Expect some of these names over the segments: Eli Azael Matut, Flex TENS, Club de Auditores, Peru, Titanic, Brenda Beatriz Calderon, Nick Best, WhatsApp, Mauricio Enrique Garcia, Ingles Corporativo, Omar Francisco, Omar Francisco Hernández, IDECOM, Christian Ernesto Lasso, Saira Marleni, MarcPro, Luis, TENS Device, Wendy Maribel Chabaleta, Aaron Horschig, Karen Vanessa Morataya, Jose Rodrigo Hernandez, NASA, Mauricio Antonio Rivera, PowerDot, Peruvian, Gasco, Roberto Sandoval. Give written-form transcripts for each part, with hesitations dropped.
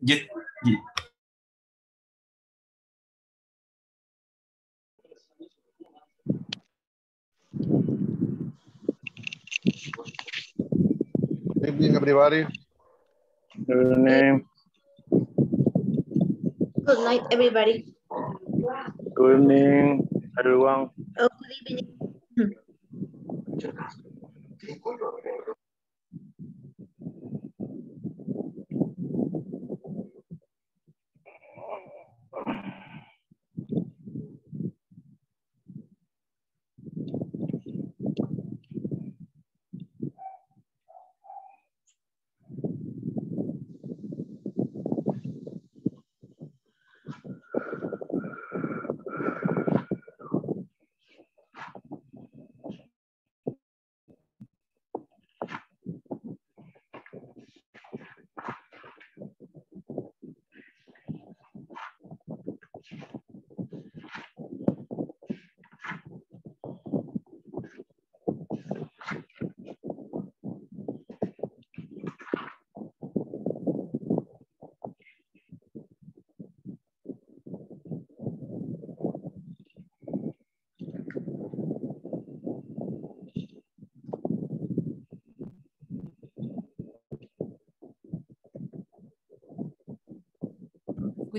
Yeah. Good evening, everybody. Good night. Good night, everybody. Good evening, everyone. Oh, good evening. Good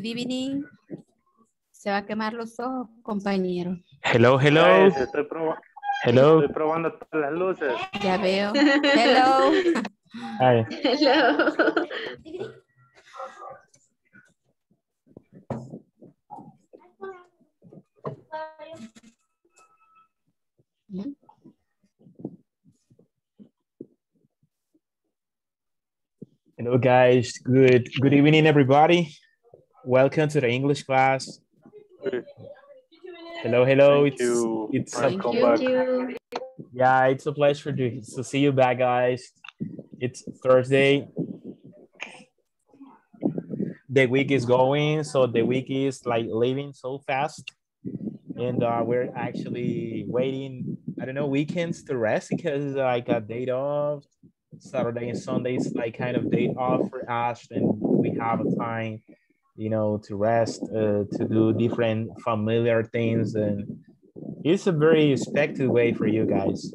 evening. Se va a quemar los ojos, compañero. Hello, hello. Ay, estoy probando todas las luces. Ya veo. Hello. Hi. Hello. Hello, guys. Good evening, everybody. Welcome to the English class. Hello, hello. Thank you. Yeah, it's a pleasure to see you back, guys. It's Thursday. The week is going, so the week is like leaving so fast. And we're actually waiting, I don't know, weekends to rest because I got date off. Saturday and Sunday is like kind of date off for us, and we have a time, you know, to rest, to do different familiar things. And it's a very expected way for you guys.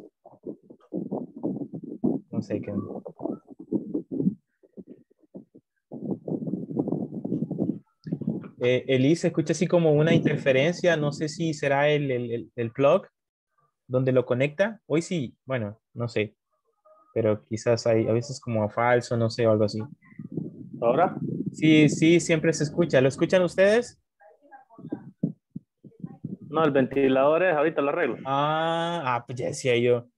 One second. Eli, se escucha así como una interferencia. No sé si será el plug donde lo conecta. Hoy sí, bueno, no sé. Pero quizás hay a veces como a falso, no sé, o algo así. ¿Ahora? Sí, sí, siempre se escucha. ¿Lo escuchan ustedes? No, el ventilador es, ahorita lo arreglo. Pues ya decía yo,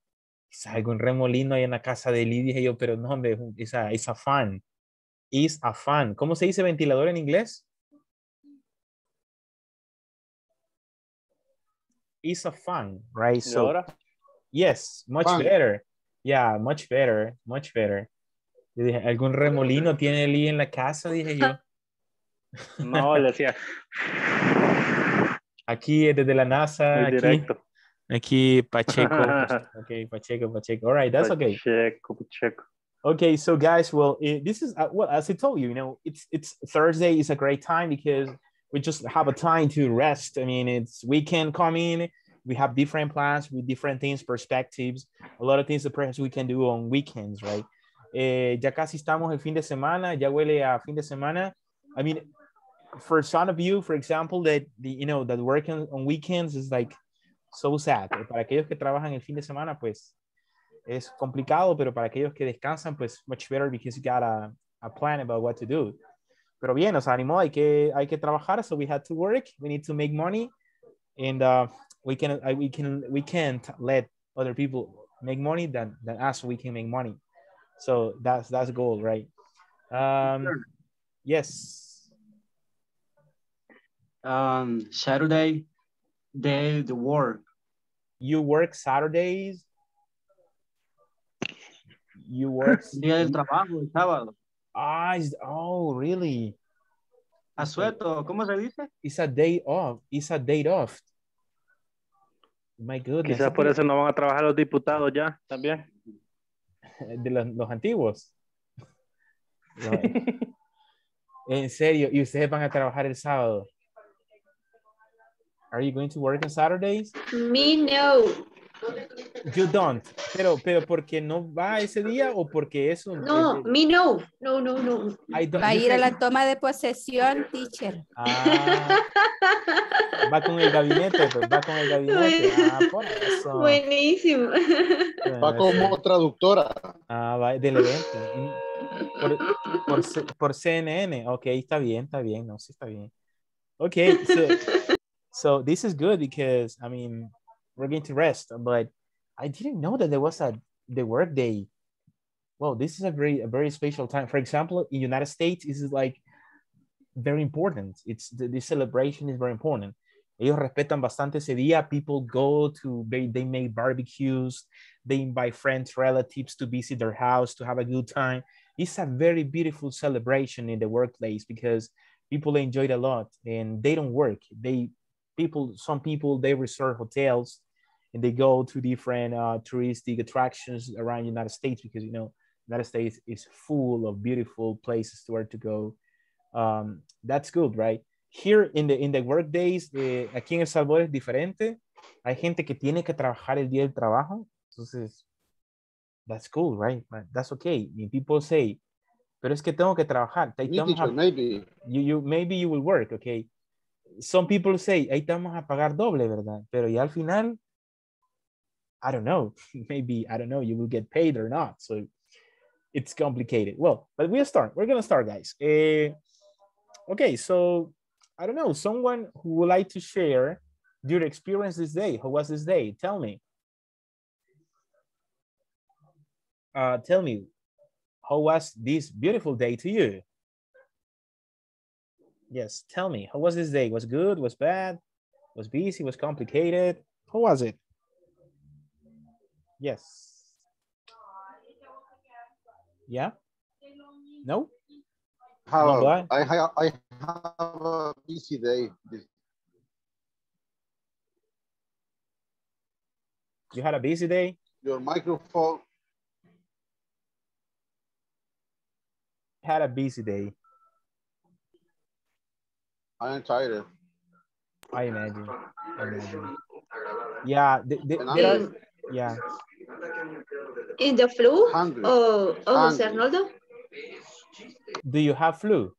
quizás algún remolino ahí en la casa de Eli, dije yo, pero no, hombre, it's a fan. It's a fan. ¿Cómo se dice ventilador en inglés? It's a fan, right? So, ahora? Yes, much fan. Better. Yeah, much better, much better. Yo dije, ¿algún remolino tiene Eli en la casa? Dije yo. No, le decía. Aquí, desde la NASA. Muy directo. Aquí, Pacheco. Okay, Pacheco. All right, that's okay. Pacheco. Okay, so guys, well, this is, well, as I told you, you know, it's Thursday. It's a great time because we just have a time to rest. I mean, it's weekend coming. We have different plans with different things, perspectives. A lot of things that perhaps we can do on weekends, right? Ya casi estamos el fin de semana, ya huele a fin de semana. I mean, for some of you, for example, that work on weekends is like so sad. Para aquellos que trabajan el fin de semana, pues es complicado, pero para aquellos que descansan, pues much better because you got a plan about what to do. Pero bien, nos animó, hay que trabajar, so we had to work, we need to make money, and we can't let other people make money than us, we can make money. So that's goal, right? Yes. Saturday, day the work. You work Saturdays. You work. Día del trabajo, el sábado. Oh, really? Asueto, ¿cómo se dice? It's a day off. It's a day off. My goodness. Quizás por eso no van a trabajar los diputados ya, también. De los antiguos. En serio, y ustedes van a trabajar el sábado. Are you going to work on Saturdays? Me, no. You don't. Pero porque no va ese día o porque eso. No, me no. No, no, no. Va a ir a la toma de posesión, teacher. Ah, va con el gabinete, pues, va con el gabinete. Ah, por eso. Buenísimo. Va como traductora. Ah, va del evento. Por CNN. Ok, está bien, no, sí está bien. Ok, so this is good because, I mean, we're going to rest, but I didn't know that there was the work day. Well, this is a very special time. For example, in United States, this is like very important. It's the celebration is very important. Ellos respetan bastante ese día. People go to, they make barbecues. They invite friends, relatives to visit their house, to have a good time. It's a very beautiful celebration in the workplace because people enjoy it a lot and they don't work. Some people, they reserve hotels and they go to different touristic attractions around the United States because, you know, United States is full of beautiful places where to go. That's good, right? Here in the work days, aquí en El Salvador es diferente. Hay gente que tiene que trabajar el día del trabajo. Entonces, that's cool, right? But that's okay. People say, pero es que tengo que trabajar. Maybe you will work, okay? Some people say, ahí estamos a pagar doble, ¿verdad? Pero ya al final, I don't know. Maybe, I don't know, you will get paid or not. So it's complicated. Well, but we'll start. We're going to start, guys. Okay, so I don't know. Someone who would like to share your experience this day. How was this day? Tell me. Tell me, how was this beautiful day to you? Yes, tell me, how was this day? Was good? Was bad? Was busy? Was complicated? How was it? Yes. Yeah? No? Hello. I have a busy day. You had a busy day? Your microphone. Had a busy day. I'm tired. I imagine. Yeah. Yeah. In the flu? Hungry. Oh, Jose Arnoldo? Do you have flu?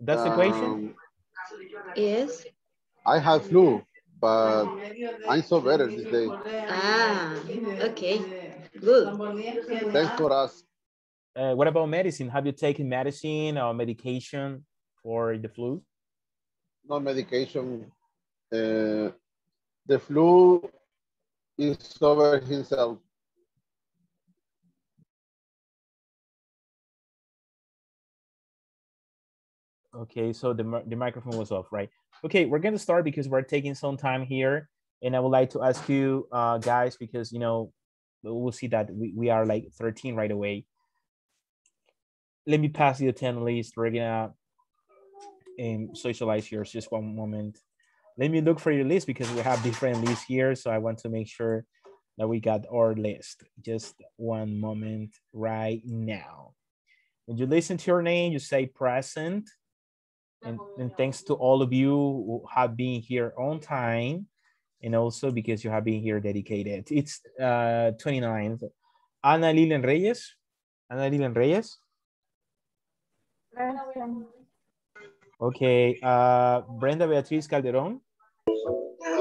That's the question? Yes. I have flu, but I'm so better this day. Ah, okay. Good. Thanks for us. What about medicine? Have you taken medicine or medication for the flu? No medication. The flu is over himself. Okay, so the microphone was off, right? Okay, we're going to start because we're taking some time here. And I would like to ask you guys, because, you know, we'll see that we are like 13 right away. Let me pass you the 10 list. We're gonna socialize yours just one moment. Let me look for your list because we have different lists here. So I want to make sure that we got our list. Just one moment right now. When you listen to your name, you say present. And thanks to all of you who have been here on time. And also because you have been here dedicated. It's 29th. Ana Lillian Reyes. Ana Lillian Reyes. Okay, Brenda Beatriz Calderon.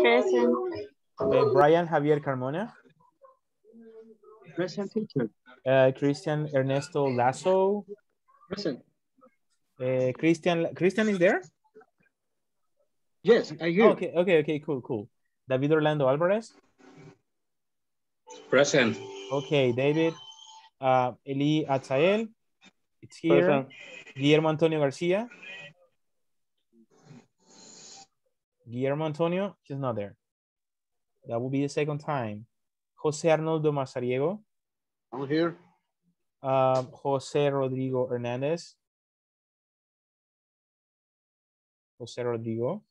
Present. Brian Javier Carmona. Present, teacher. Christian Ernesto Lasso. Present. Christian is there? Yes, I hear. Okay, cool. David Orlando Alvarez. Present. Okay, David. Eli Azael. It's here. Present. Guillermo Antonio Garcia. Guillermo Antonio, he's not there. That will be the second time. Jose Arnoldo Mazariego. I'm here. Jose Rodrigo Hernandez. Jose Rodrigo.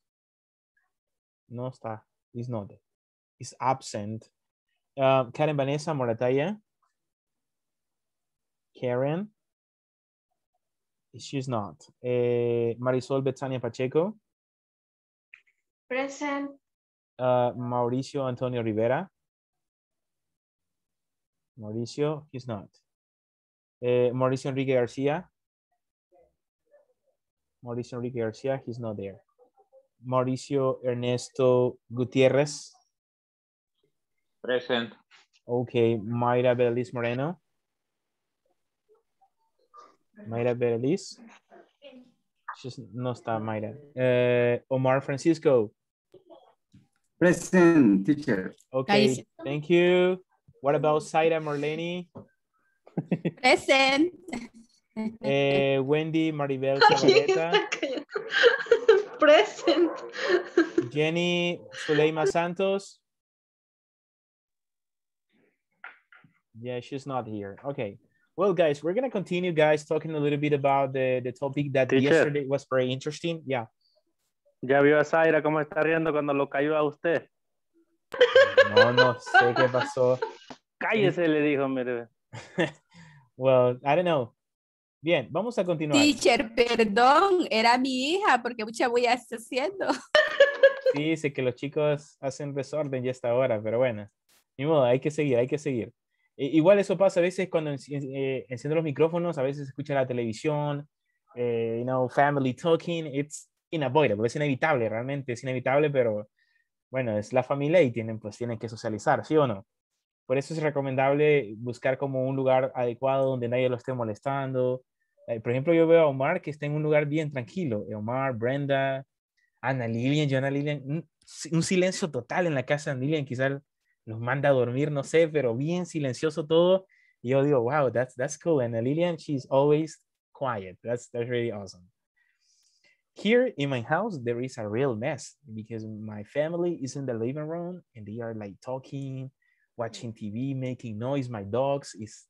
No está. He's not there. He's absent. Karen Vanessa Morataya. Karen. She's not. Marisol Betania Pacheco. Present. Mauricio Antonio Rivera. Mauricio, he's not. Mauricio Enrique Garcia. Mauricio Enrique Garcia, he's not there. Mauricio Ernesto Gutierrez. Present. Okay, Mayra Berliz Moreno. Mayra Berliz. She's no está Mayra. Omar Francisco. Present, teacher. Okay, thank you. What about Saira Marleni? Present. Wendy Maribel Chabaleta. Present. Jenny Suleyma Santos. Yeah, she's not here. Okay. Well, guys, we're gonna continue, guys, talking a little bit about the topic that teacher, yesterday was very interesting. Yeah. Ya vio a Saira cómo está riendo cuando lo cayó a usted. No, no sé qué pasó. Cállese, le dijo, mire. Well, I don't know. Bien, vamos a continuar. Teacher, perdón, era mi hija porque mucha bulla está haciendo. Sí, sé que los chicos hacen desorden ya hasta ahora, pero bueno. Ni modo, hay que seguir, hay que seguir. Igual eso pasa a veces cuando enciendo los micrófonos, a veces escucha la televisión, you know, family talking, it's unavoidable, es inevitable, realmente es inevitable, pero bueno, es la familia y tienen que socializar, ¿sí o no? Por eso es recomendable buscar como un lugar adecuado donde nadie lo esté molestando. Por ejemplo, yo veo a Omar que está en un lugar bien tranquilo. Omar, Brenda, Ana Lillian, yo Ana Lillian. Un silencio total en la casa de Ana Lillian. Quizás los manda a dormir, no sé, pero bien silencioso todo. Y yo digo, wow, that's cool. Ana Lillian, she's always quiet. That's really awesome. Here in my house, there is a real mess because my family is in the living room and they are like talking, watching TV, making noise. My dogs is,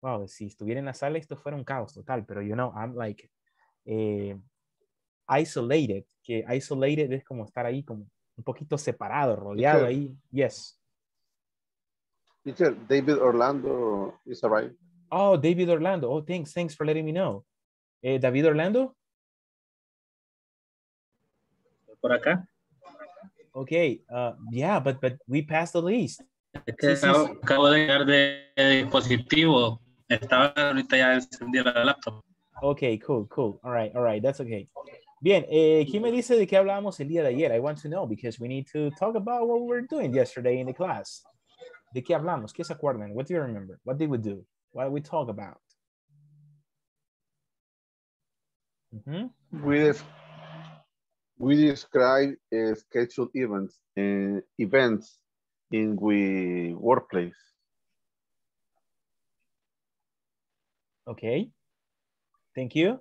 wow, si estuviera en la sala, esto fuera un caos total, pero you know, I'm like isolated, que isolated es como estar ahí, como un poquito separado, rodeado teacher, ahí, yes. Teacher, David Orlando is arrived. Oh, David Orlando, oh, thanks for letting me know. David Orlando? Por acá. Okay, yeah, but we passed the list. Es que sí, acabo de llegar de dispositivo. Estaba ahorita ya encendí la laptop. Ok, cool. All right, that's okay. Bien, ¿quién me dice de qué hablábamos el día de ayer? I want to know because we need to talk about what we were doing yesterday in the class. ¿De qué hablamos? ¿Qué se acuerdan? What do you remember? What did we do? What did we talk about? We describe scheduled events and events in the workplace. Okay, thank you.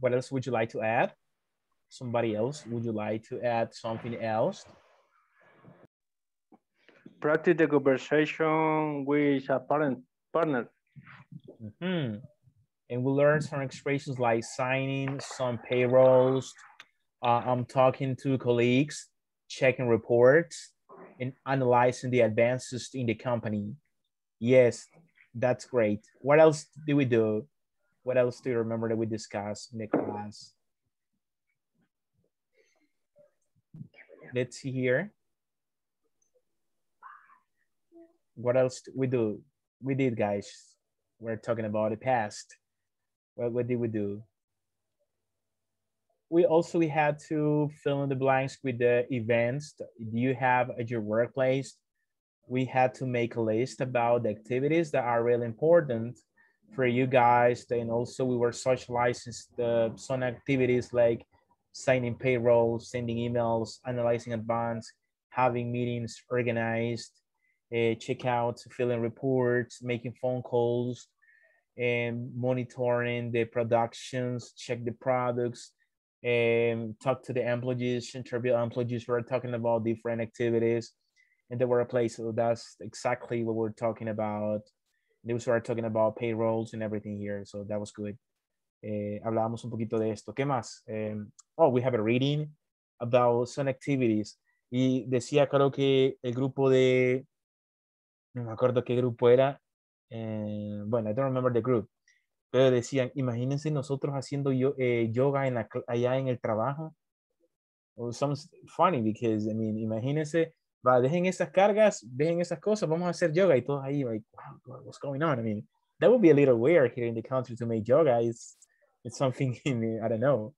What else would you like to add? Somebody else, would you like to add something else? Practice the conversation with a partner. Mm-hmm. And we learn some expressions like signing some payrolls, I'm talking to colleagues, checking reports, and analyzing the advances in the company. Yes, that's great. What else do we do? What else do you remember that we discussed in the class? Let's see here. What else do we do? We did, guys. We're talking about the past. What did we do? We had to fill in the blanks with the events you have at your workplace. We had to make a list about the activities that are really important for you guys. And also we were socializing some activities like signing payroll, sending emails, analyzing advance, having meetings organized, checkouts, filling reports, making phone calls, and monitoring the productions, check the products, talk to the employees, interview employees. We're talking about different activities in the workplace. So that's exactly what we're talking about. They were talking about payrolls and everything here. So that was good. Hablábamos un poquito de esto. ¿Qué más? Oh, we have a reading about some activities. Y decía, claro, que el grupo de... No me acuerdo qué grupo era. Bueno, I don't remember the group. Pero decían, imagínense nosotros haciendo yoga en allá en el trabajo. Well, sounds funny because, I mean, imagínense, va, dejen esas cargas, dejen esas cosas, vamos a hacer yoga. Y todos ahí, like, wow, what's going on? I mean, that would be a little weird here in the country to make yoga. It's something, I don't know.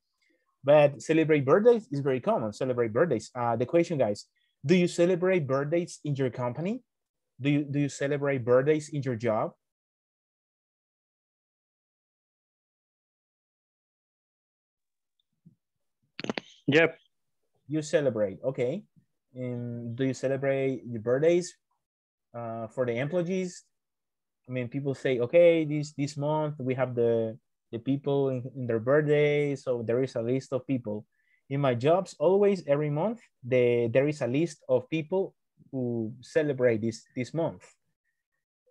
But celebrate birthdays is very common, celebrate birthdays. The question, guys, do you celebrate birthdays in your company? Do you celebrate birthdays in your job? Yep. You celebrate, okay. Do you celebrate your birthdays for the employees? I mean, people say, okay, this month we have the people in their birthday, so there is a list of people. In my jobs, always every month, there is a list of people who celebrate this month.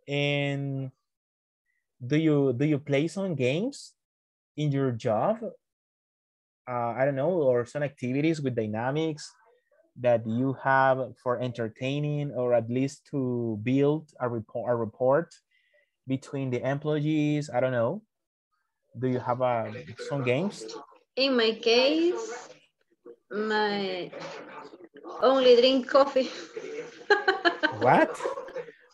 And do you play some games in your job? I don't know, or some activities with dynamics that you have for entertaining, or at least to build a rapport between the employees. I don't know. Do you have some games? In my case, my only drink coffee. What?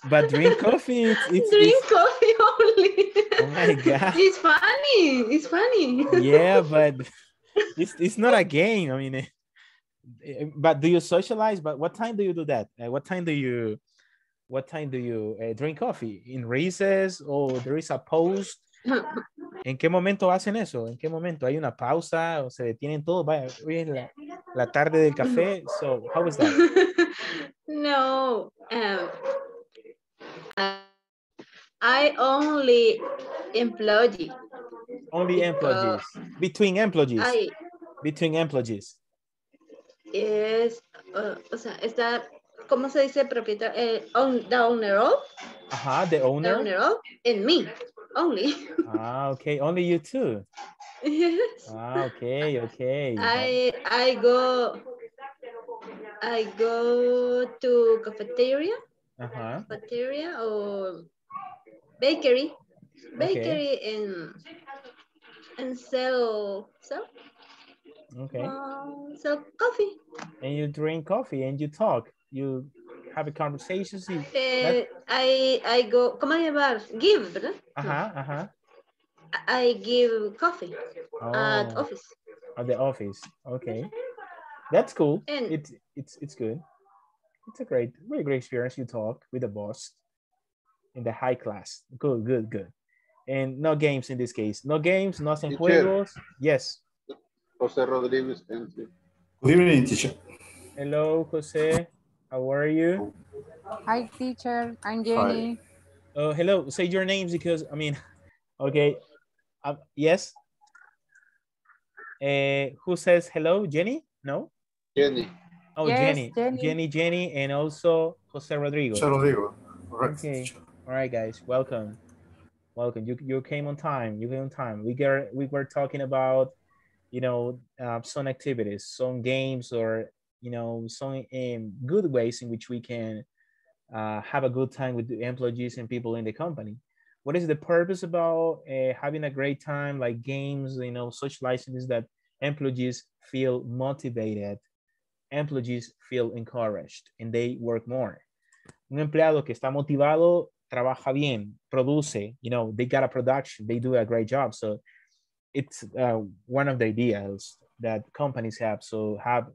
But drink coffee. It's coffee only. Oh my God. It's funny. It's funny. Yeah, but it's not a game. I mean, but do you socialize? But what time do you do that? What time do you drink coffee? In recess, or there is a post? ¿En qué momento hacen eso? ¿En qué momento? ¿Hay una pausa? ¿O se detienen todos? Vaya, hoy es la tarde del café. So, how is that? No. I only employee. Only employees. Between employees. Between employees. Es, o sea, está, ¿cómo se dice propietario? The owner of. Ajá, the owner. The owner of, and me. Only. Ah, okay. Only you too. Yes. Ah, okay. Okay. I go to cafeteria. Uh-huh. Cafeteria or bakery. Bakery, okay. and sell. Okay. Sell coffee. And you drink coffee and you talk. You have a conversation. I go, ¿cómo llevar? Give, ¿verdad? Ajá, ajá. I give coffee at office. At the office, okay. That's cool. And it's good. It's a really great experience. You talk with the boss in the high class. Good. And no games in this case. No games, nothing juegos. Yes. Jose Rodriguez. Good evening, teacher. Hello, Jose. How are you? Hi, teacher. I'm Jenny. Oh, hello. Say your names because, I mean, okay. Yes. Who says hello? Jenny? No? Jenny. Oh, yes, Jenny, and also Jose Rodrigo. Jose Rodrigo. Right. Okay. Teacher. All right, guys. Welcome. You came on time. We were talking about, some activities, some games, or some good ways in which we can have a good time with the employees and people in the company. What is the purpose about having a great time, like games, socializing, is that employees feel motivated, employees feel encouraged, and they work more. Un empleado que está motivado trabaja bien, produce, they got a production, they do a great job. So it's one of the ideas that companies have. So have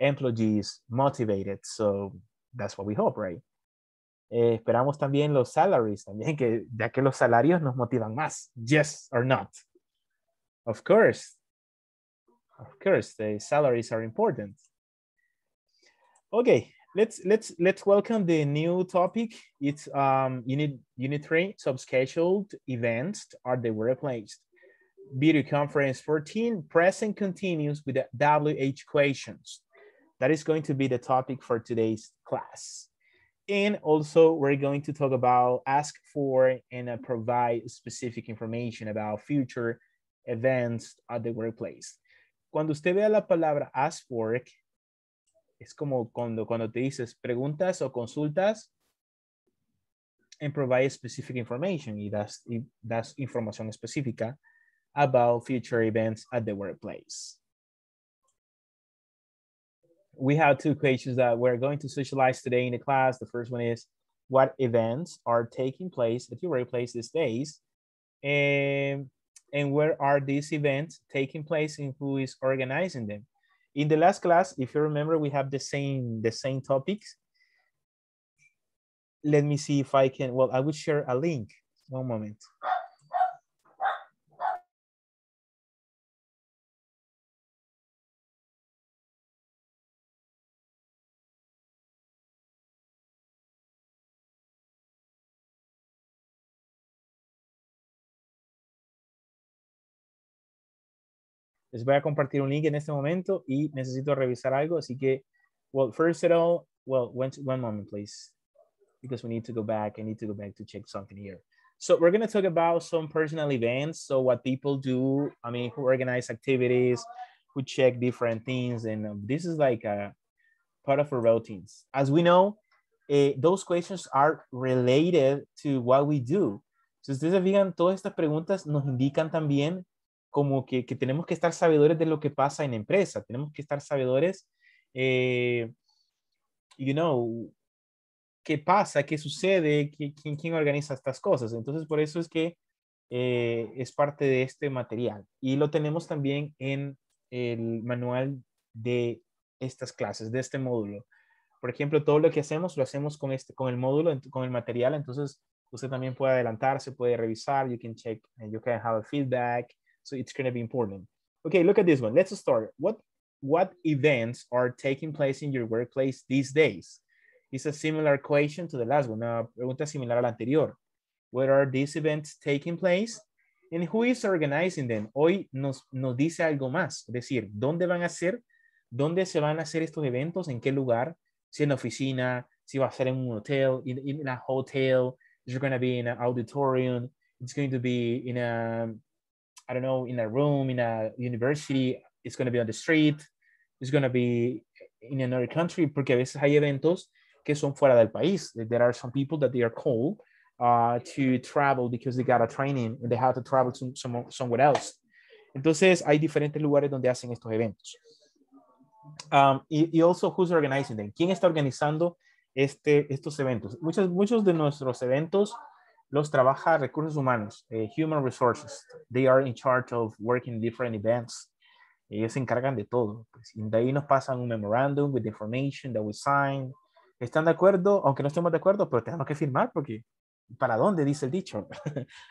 employees motivated, so that's what we hope, right? Esperamos también los salaries, también que ya que los salarios nos motivan más, yes or not? Of course, the salaries are important. Okay, let's welcome the new topic. It's Unit 3, subscheduled events are they were replaced. Video conference 14, present continues with the WH questions. That is going to be the topic for today's class. And also we're going to talk about ask for and provide specific information about future events at the workplace. Cuando usted vea la palabra ask for, es como cuando te dices preguntas o consultas. and provide specific information, y das información específica about future events at the workplace. We have two questions that we're going to socialize today in the class. The first one is, what events are taking place at your workplace these days? And where are these events taking place and who is organizing them? In the last class, if you remember, we have the same topics. Let me see if I can, well, I would share a link. One moment. Les voy a compartir un link en este momento y necesito revisar algo, así que, well, first of all, well, one moment, please, because we need to go back. I need to go back to check something here. So we're gonna talk about some personal events. So what people do, I mean, who organize activities, who check different things. And this is like a part of our routines. As we know, those questions are related to what we do. Si ustedes vean, todas estas preguntas nos indican también como que tenemos que estar sabedores de lo que pasa en la empresa. Tenemos que estar sabedores, you know, qué pasa, qué sucede, quién organiza estas cosas. Entonces, por eso es que es parte de este material. Y lo tenemos también en el manual de estas clases, de este módulo. Por ejemplo, todo lo que hacemos, lo hacemos con el módulo, con el material. Entonces, usted también puede adelantarse, puede revisar. You can check, you can have a feedback. So it's going to be important. Okay, look at this one. Let's start. What events are taking place in your workplace these days? It's a similar question to the last one. Una pregunta similar a la anterior. Where are these events taking place? And who is organizing them? Hoy nos dice algo más. Es decir, ¿dónde van a ser? ¿Dónde se van a hacer estos eventos? ¿En qué lugar? Si en la oficina, si va a ser en un hotel, in a hotel, it's going to be in an auditorium, it's going to be in a... I don't know, in a room, in a university, it's going to be on the street, it's going to be in another country, porque a veces hay eventos que son fuera del país. There are some people that they are called to travel because they got a training and they have to travel to somewhere else. Entonces, hay diferentes lugares donde hacen estos eventos. Y also, who's organizing them? ¿Quién está organizando estos eventos? Muchos de nuestros eventos los trabaja recursos humanos, human resources. They are in charge of working different events. Ellos se encargan de todo. Pues, y de ahí nos pasan un memorandum with the information that we sign. ¿Están de acuerdo? Aunque no estemos de acuerdo, pero tenemos que firmar porque ¿para dónde? Dice el dicho.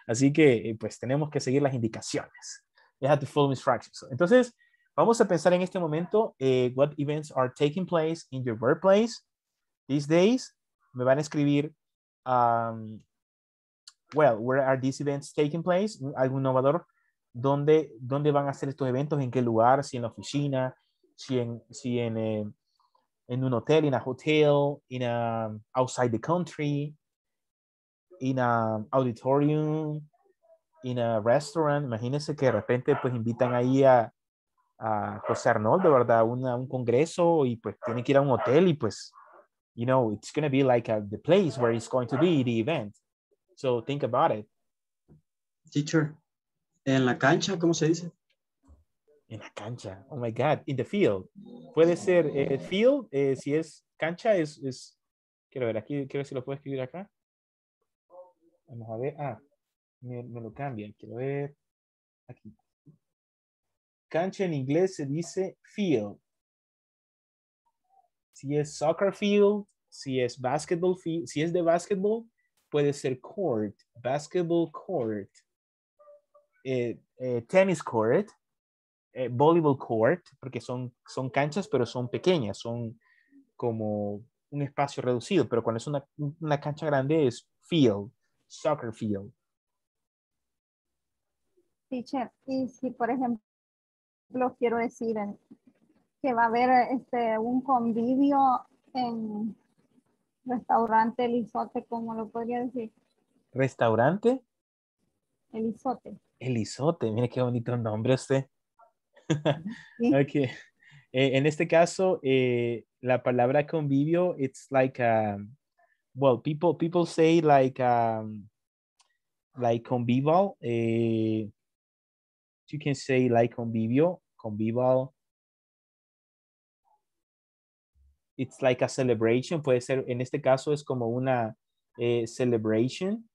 Así que pues tenemos que seguir las indicaciones. We have to follow instructions. Entonces, vamos a pensar en este momento what events are taking place in your workplace these days. Me van a escribir well, where are these events taking place? Algún innovador, ¿dónde van a ser estos eventos? ¿En qué lugar? Si en la oficina, si en un hotel, in a hotel, outside the country, in an auditorium, in a restaurant. Imagínense que de repente pues invitan ahí a Jose Arnoldo, ¿verdad? Un congreso y pues tienen que ir a un hotel y pues, you know, it's going to be like the place where it's going to be, the event. So think about it. Teacher, en la cancha, ¿cómo se dice? En la cancha. Oh my God, in the field. Puede ser field, si es cancha, es... Quiero ver aquí, quiero ver si lo puedo escribir acá. Vamos a ver. Ah, me lo cambian. Quiero ver. Aquí. Cancha en inglés se dice field. Si es soccer field, si es basketball field, si es de basketball, puede ser court, basketball court, tennis court, volleyball court, porque son canchas, pero son pequeñas, son como un espacio reducido, pero cuando es una cancha grande es field, soccer field. Teacher, y si por ejemplo quiero decir que va a haber un convivio en... Restaurante El Izote, ¿cómo lo podría decir? ¿Restaurante? El Izote. El Izote, mire qué bonito nombre usted. ¿Sí? Ok. En este caso, la palabra convivio, it's like well, people say like convivial. You can say like convivial. It's like a celebration. Puede ser, en este caso es como una celebration.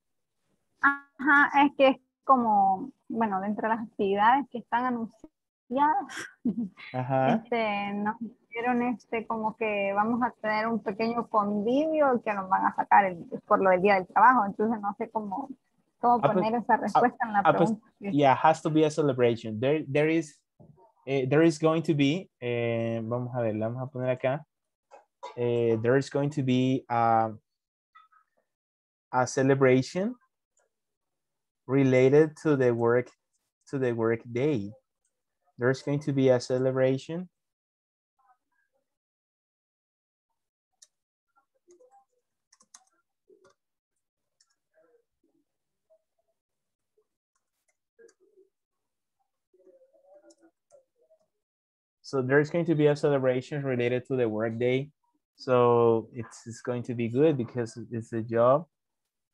Ajá, es que es como, bueno, dentro de las actividades que están anunciadas, ajá. Nos dijeron como que vamos a tener un pequeño convivio que nos van a sacar por lo del día del trabajo. Entonces no sé cómo, poner esa respuesta en la pregunta. Yeah, has to be a celebration. There is going to be, vamos a ver, la vamos a poner acá. There is going to be a celebration related to the work day. There's going to be a celebration related to the work day. So it's going to be good because it's a job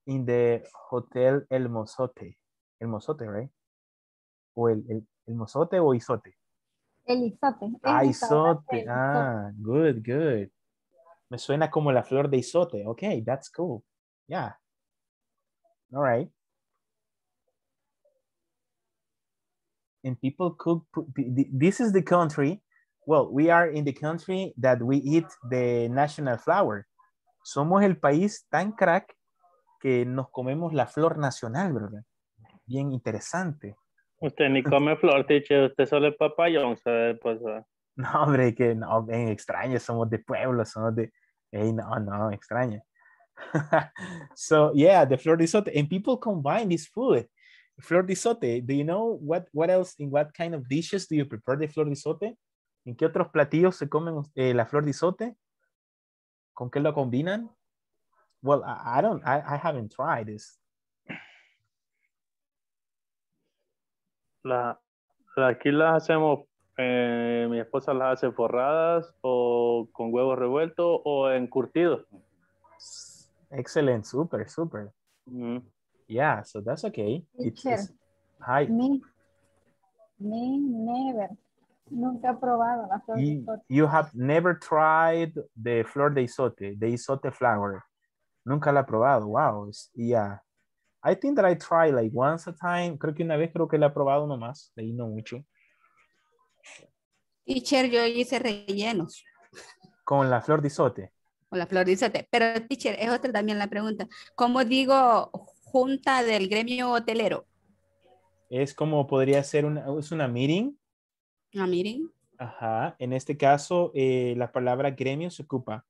in the Hotel El Mozote. El Mozote, right? O el Mozote o Izote? El Izote. Ah, Izote. Ah, good, good. Me suena como la flor de Izote. Okay, that's cool. Yeah. All right. And people cook, this is the country. Well, we are in the country that we eat the national flower. Somos el país tan crack que nos comemos la flor nacional, ¿verdad? Bien interesante. Usted ni come flor, teacher. Usted solo es papayón, ¿sabe? Pues, no, hombre, que no, bien extraño. Somos de pueblo, somos de... Hey, no, extraño. So, yeah, the flor de izote. And people combine this food. Flor de izote. Do you know what else, in what kind of dishes do you prepare the flor de izote? ¿En qué otros platillos se comen la flor de izote? ¿Con qué lo combinan? Well, I haven't tried this. Aquí las hacemos, mi esposa las hace forradas o con huevos revueltos o encurtidos. Excellent, super, super. Mm-hmm. Yeah, so that's okay. Hi. Me never. Nunca he probado la flor de izote. You have never tried the flor de izote, the izote flower. Nunca la he probado. Wow. Yeah. I think that I tried like once a time. Creo que una vez creo que la he probado nomás. Leí no mucho. Teacher, yo hice rellenos. ¿Con la flor de izote? Con la flor de izote. Pero, teacher, es otra también la pregunta. ¿Cómo digo junta del gremio hotelero? Es como podría ser una meeting. ¿A meeting? Ajá. En este caso, la palabra gremio se ocupa.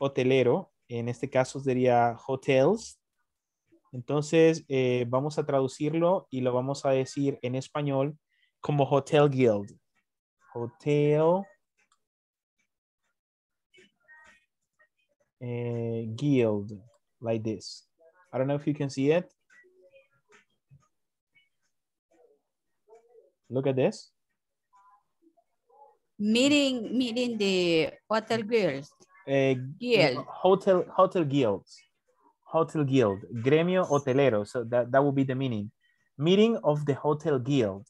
Hotelero. En este caso sería hotels. Entonces, vamos a traducirlo y lo vamos a decir en español como Hotel Guild. Hotel Guild. Like this. I don't know if you can see it. Look at this. Meeting the hotel guilds. Guild. Hotel guilds. Hotel guild. Gremio hotelero. So that would be the meaning. Meeting of the hotel guild.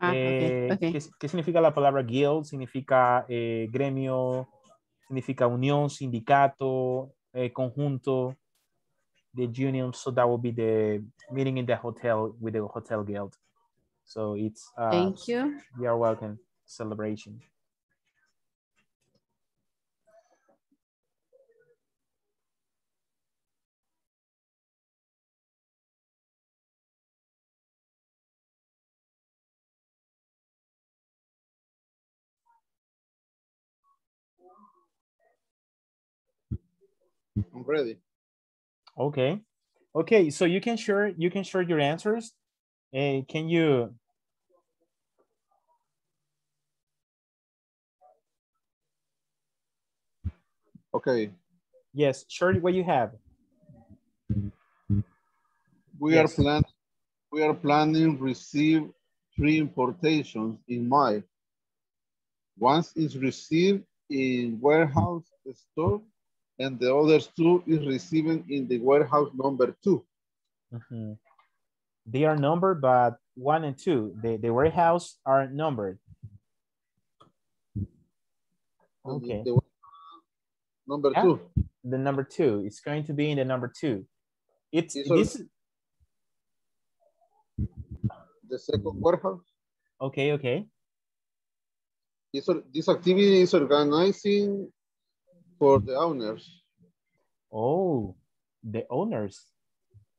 Ah, okay. ¿Qué significa la palabra guild? Significa gremio, significa unión, sindicato, conjunto. The union. So that would be the meeting in the hotel with the hotel guild. So it's thank you. You're welcome. Celebration. I'm ready. Okay. Okay, so you can share your answers. Can you? Okay. Yes, share what you have. We are planning receive three importations in May. Once is received in warehouse store and the other two is received in the warehouse number 2. Mm-hmm. They are numbered, but 1 and 2, the warehouse are numbered. Okay. The number 2. The number 2, it's going to be in the number 2. It's this. The second warehouse. Okay, okay. This activity is organizing for the owners. Oh, the owners.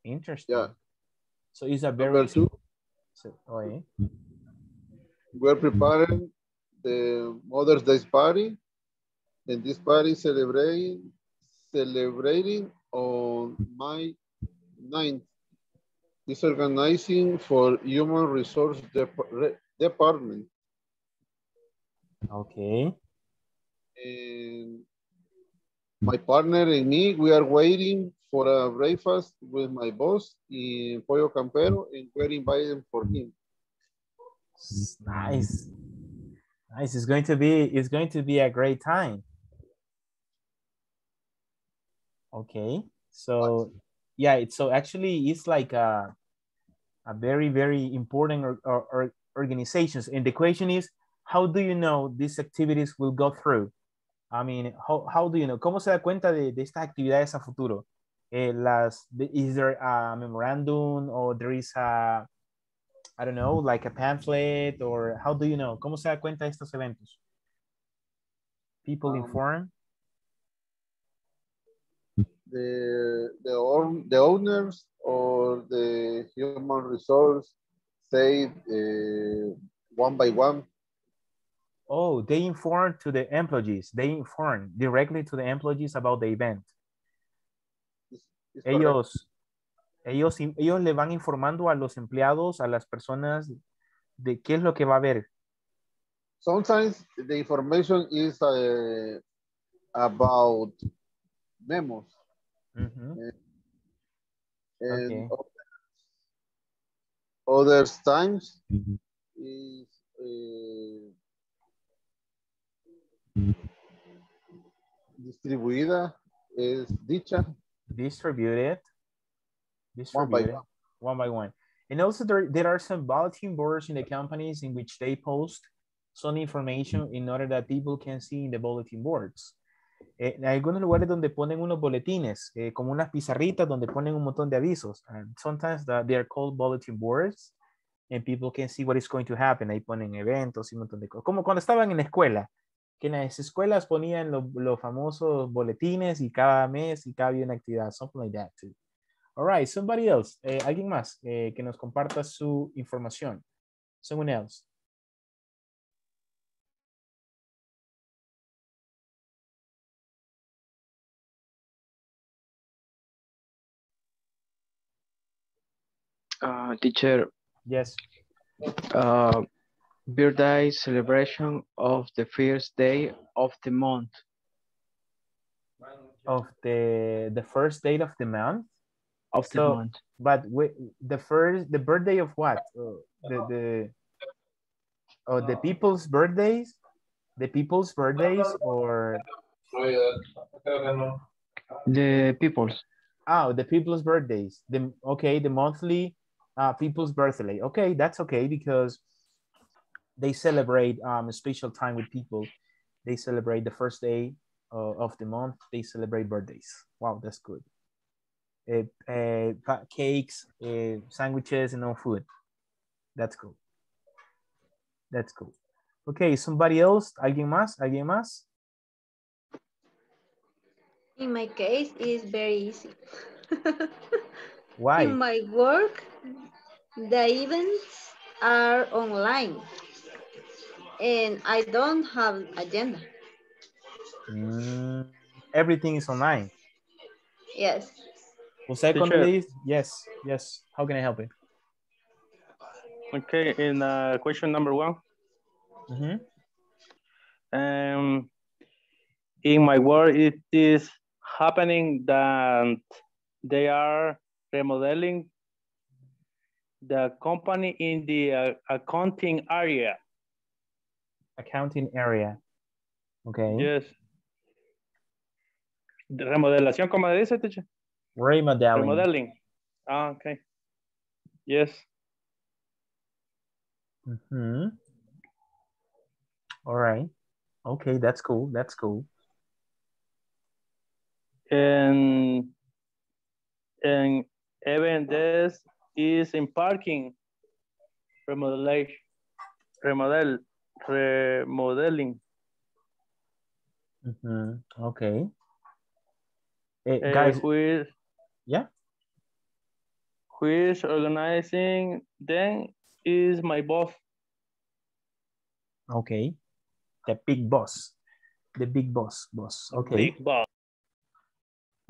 Interesting. Yeah. So it's a very... Number 2. So, oh, yeah. We're preparing the Mother's Day party. And this party is celebrating on May 9th. It's organizing for Human Resource Department. Okay. And my partner and me, we are waiting for a breakfast with my boss in Pollo Campero, and we're inviting for him. Nice. Nice. It's going to be a great time. Okay. So yeah, actually it's like a very, very important organizations. And the question is, how do you know these activities will go through? I mean, how do you know? ¿Cómo se da cuenta de estas actividades a futuro? Is there a memorandum, or there is a, I don't know, like a pamphlet, or how do you know? ¿Cómo se da cuenta de estos eventos? People inform? The owners or the human resource say one by one. Oh, they inform to the employees. They inform directly to the employees about the event. Ellos le van informando a los empleados, a las personas, de qué es lo que va a haber. Sometimes the information is about memos. Mm-hmm. And okay. Other times is... distribuida is dicha. Distributed one by one. And also there are some bulletin boards in the companies in which they post some information in order that people can see in the bulletin boards. En algunos lugares donde ponen unos boletines, como unas pizarritas donde ponen un montón de avisos. And sometimes they are called bulletin boards, and people can see what is going to happen. Ahí ponen eventos y un montón de cosas. Como cuando estaban en la escuela, que en las escuelas ponían los famosos boletines y cada mes y cada día una actividad, something like that too. All right, somebody else, alguien más que nos comparta su información. Someone else. Teacher. Yes. Birthday celebration of the first day of the month. Of the first date of the month? Of the month. But the birthday of what? The people's birthdays? The people's birthdays or? The people's. Oh, the people's birthdays. The monthly people's birthday. Okay, that's okay because they celebrate a special time with people. They celebrate the first day of the month. They celebrate birthdays. Wow, that's good. Cakes, sandwiches, and all food. That's cool. That's cool. Okay, somebody else? ¿Alguien más? ¿Alguien más? In my case, it's very easy. Why? In my work, the events are online. And I don't have an agenda. Everything is online. Yes. Jose, sure. Yes. How can I help you? Okay, in question number 1. Mm-hmm. In my work, it is happening that they are remodeling the company in the accounting area. Accounting area. Okay. Yes. ¿De remodelación, como dice, teacher? Remodeling. Remodeling. Ah, okay. Yes. Mm-hmm. All right. Okay, that's cool. That's cool. And even this is in parking. Remodeling. Mm-hmm. Okay. Guys, who is organizing then is my boss. Okay, the big boss. Okay. Big boss. All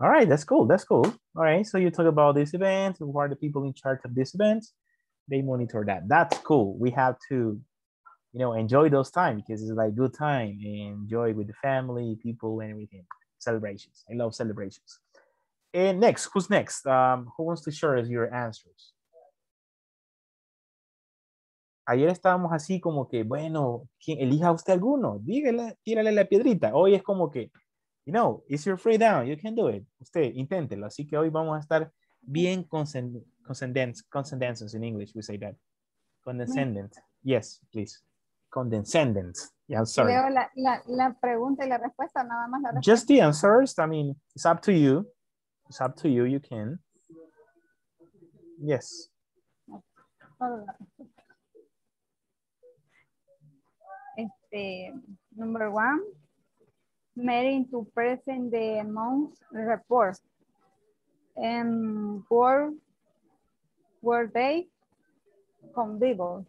right, that's cool. That's cool. All right, so you talk about this event. Who are the people in charge of this event? They monitor that. That's cool. We have to, you know, enjoy those times because it's like good time and enjoy with the family, people, and everything. Celebrations. I love celebrations. And next, who's next? Who wants to share your answers? Ayer estábamos así como que, bueno, ¿quién elija usted alguno? Dígale, tírale la piedrita. Hoy es como que, you know, it's your free down. You can do it. Usted, inténtelo. Así que hoy vamos a estar bien condescendent in English, we say that. Condescendent. Yes, please. Condescendent. Yeah, I'm sorry. Leo la pregunta y la respuesta, nada más la respuesta. Just the answers. I mean, it's up to you. It's up to you. You can. Yes. Number one, Mary to present the month's report. And were they convivial?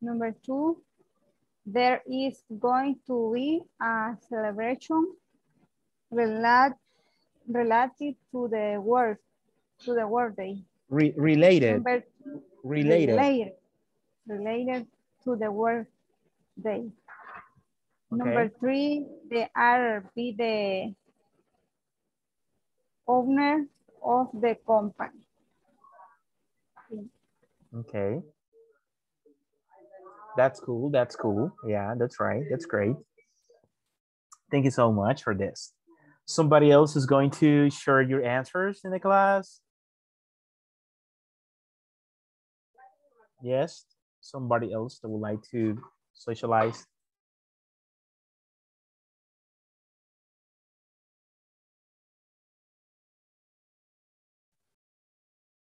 Number two, there is going to be a celebration related to the work, to the work day. Related to the work day. Okay. Number three, they are be the owner of the company. Okay. That's cool. That's cool. Yeah, that's right. That's great. Thank you so much for this. Somebody else is going to share your answers in the class. Yes. Somebody else that would like to socialize.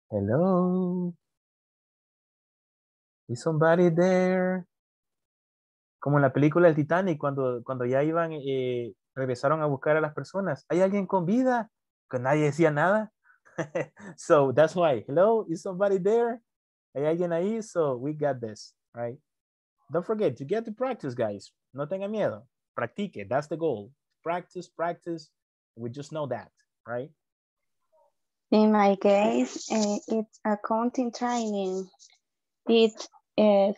Hello. Is somebody there? Como en la película El Titanic, cuando ya iban, regresaron a buscar a las personas. ¿Hay alguien con vida? Que nadie decía nada. So that's why. Hello, is somebody there? ¿Hay alguien ahí? So we got this, right? Don't forget to get to practice, guys. No tenga miedo. Practique. That's the goal. Practice, practice. We just know that, right? In my case, it's accounting training. It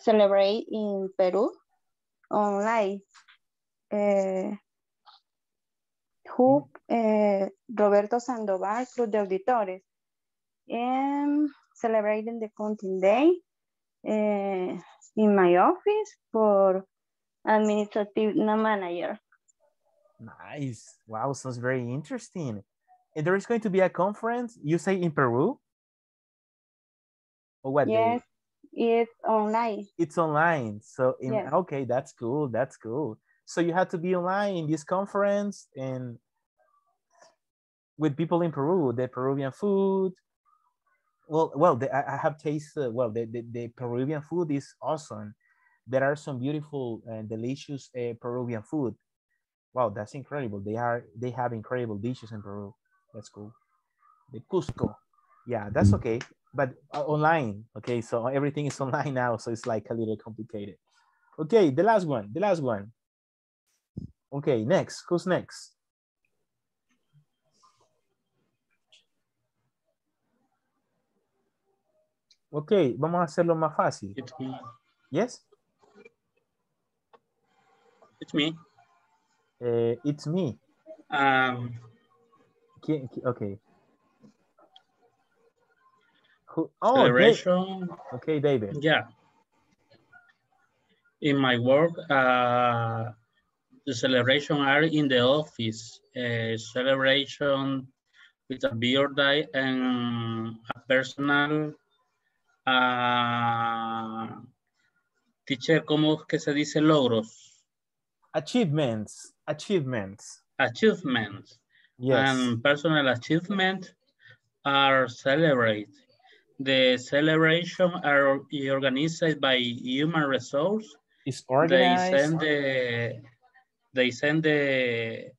celebrate in Peru online. Who Roberto Sandoval, Club de Auditores, and celebrating the counting day in my office for administrative manager. Nice. Wow, sounds very interesting. And there is going to be a conference, you say, in Peru? Or what? Yes. Day? It's online. It's online. So, in, yes. Okay, that's cool. That's cool. So you had to be online in this conference and with people in Peru, the Peruvian food. I have tasted, the Peruvian food is awesome. There are some beautiful and delicious Peruvian food. Wow, that's incredible. They have incredible dishes in Peru. That's cool. The Cusco. Yeah, that's okay. But online, okay, so everything is online now, so it's like a little complicated. Okay, the last one. Okay, next, who's next? Okay, vamos a hacerlo más fácil. It's me. Yes? It's me. It's me. Okay. Celebration. Okay, David. Yeah. In my work, the celebration are in the office. A celebration with a birthday and a personal. Teacher, ¿cómo es que se dice logros? Achievements. Achievements. Achievements. Yes. And personal achievements are celebrated. The celebration are organized by human resource. It's organized. They send the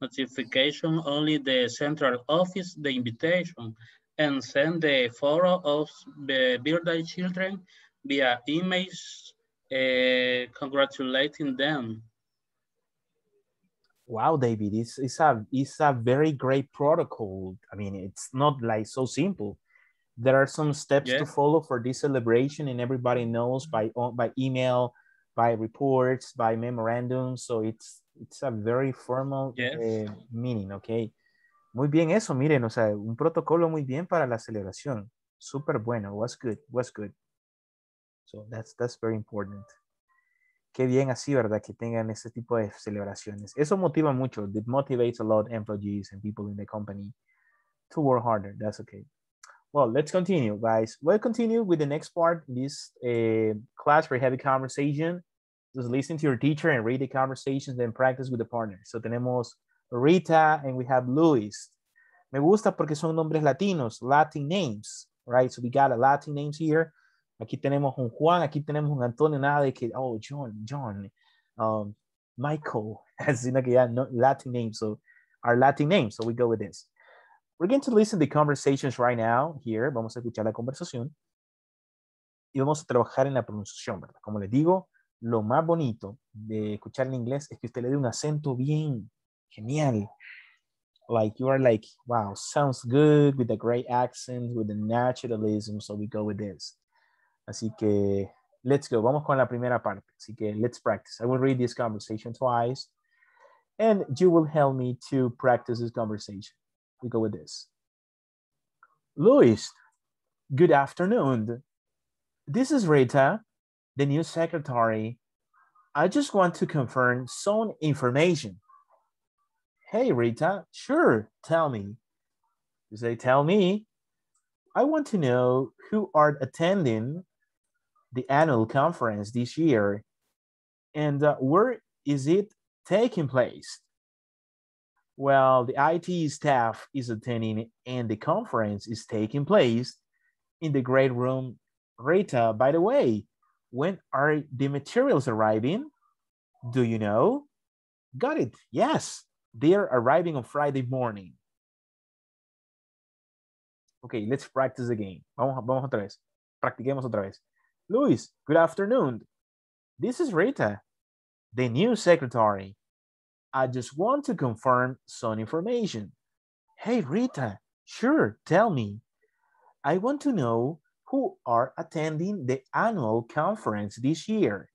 notification only the central office, the invitation, and send the photo of the birthday children via emails, congratulating them. Wow, David, it's a very great protocol. I mean, it's not like so simple. There are some steps to follow for this celebration, and everybody knows by email, by reports, by memorandum. So it's a very formal meaning, okay? Muy bien eso, miren, o sea, un protocolo muy bien para la celebración. Súper bueno, was good. So that's very important. Qué bien así, ¿verdad? Que tengan ese tipo de celebraciones. Eso motiva mucho. It motivates a lot of employees and people in the company to work harder. That's okay. Well, let's continue, guys. We'll continue with the next part in this class for heavy conversation. Just listen to your teacher and read the conversations, then practice with the partner. So tenemos Rita and we have Luis. Me gusta porque son nombres latinos, Latin names, right? So we got a Latin names here. Aquí tenemos un Juan, aquí tenemos un Antonio, nada de que, oh, John, Michael, as in, okay, no, Latin names, so our Latin names, so we go with this. We're going to listen to the conversations right now, here, vamos a escuchar la conversación, y vamos a trabajar en la pronunciación, ¿verdad? Como les digo, lo más bonito de escuchar en inglés es que usted le dé un acento bien genial. Like, you are like, wow, sounds good, with a great accent, with the naturalism, so we go with this. Así que, let's go. Vamos con la primera parte. Así que, let's practice. I will read this conversation twice. And you will help me to practice this conversation. We go with this. Luis, good afternoon. This is Rita, the new secretary. I just want to confirm some information. Hey, Rita. Sure, tell me. You say, tell me. I want to know who are attending the annual conference this year and where is it taking place? Well, the IT staff is attending and the conference is taking place in the great room. Rita, by the way, when are the materials arriving? Do you know? Got it. Yes, they're arriving on Friday morning. Okay, let's practice again. Vamos otra vez. Practiquemos otra vez. Luis, good afternoon. This is Rita, the new secretary. I just want to confirm some information. Hey, Rita, sure, tell me. I want to know who are attending the annual conference this year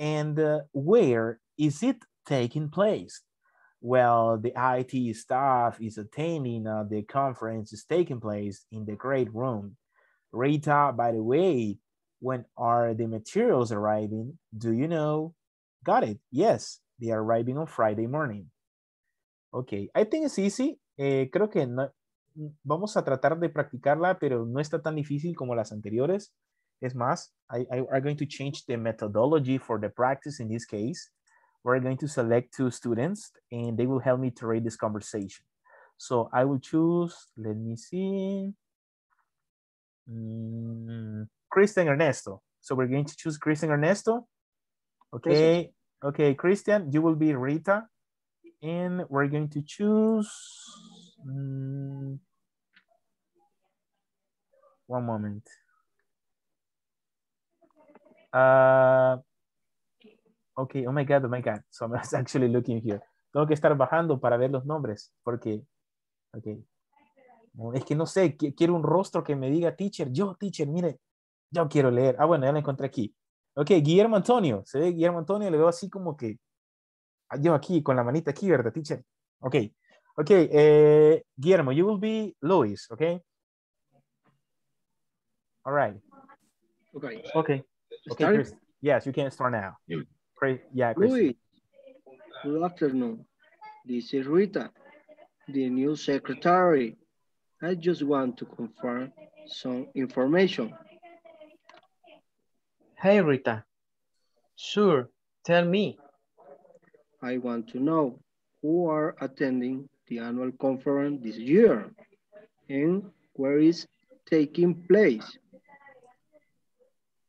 and where is it taking place? Well, the IT staff is attending the conference is taking place in the great room. Rita, by the way, when are the materials arriving? Do you know? Got it. Yes, they are arriving on Friday morning. Okay, I think it's easy. Creo que no, vamos a tratar de practicarla, pero no está tan difícil como las anteriores. Es más, I'm going to change the methodology for the practice in this case. We're going to select two students and they will help me to read this conversation. So I will choose, let me see, Christian Ernesto. So we're going to choose Christian Ernesto. Okay, okay, Christian, you will be Rita. And we're going to choose, one moment. Okay, oh my God. So I'm actually looking here. Tengo que estar bajando para ver los nombres porque, okay. Es que no sé, quiero un rostro que me diga, teacher, mire, yo quiero leer. Ah, bueno, ya lo encontré aquí. Okay, Guillermo Antonio. Se ve Guillermo Antonio, le veo así como que, yo aquí, con la manita aquí, ¿verdad, teacher? Okay, Guillermo, you will be Luis, okay? All right. Okay. Yes, you can start now. Yeah, Luis, Good afternoon. This is Rita, the new secretary. I just want to confirm some information. Hey, Rita. Sure, tell me. I want to know who are attending the annual conference this year and where is taking place.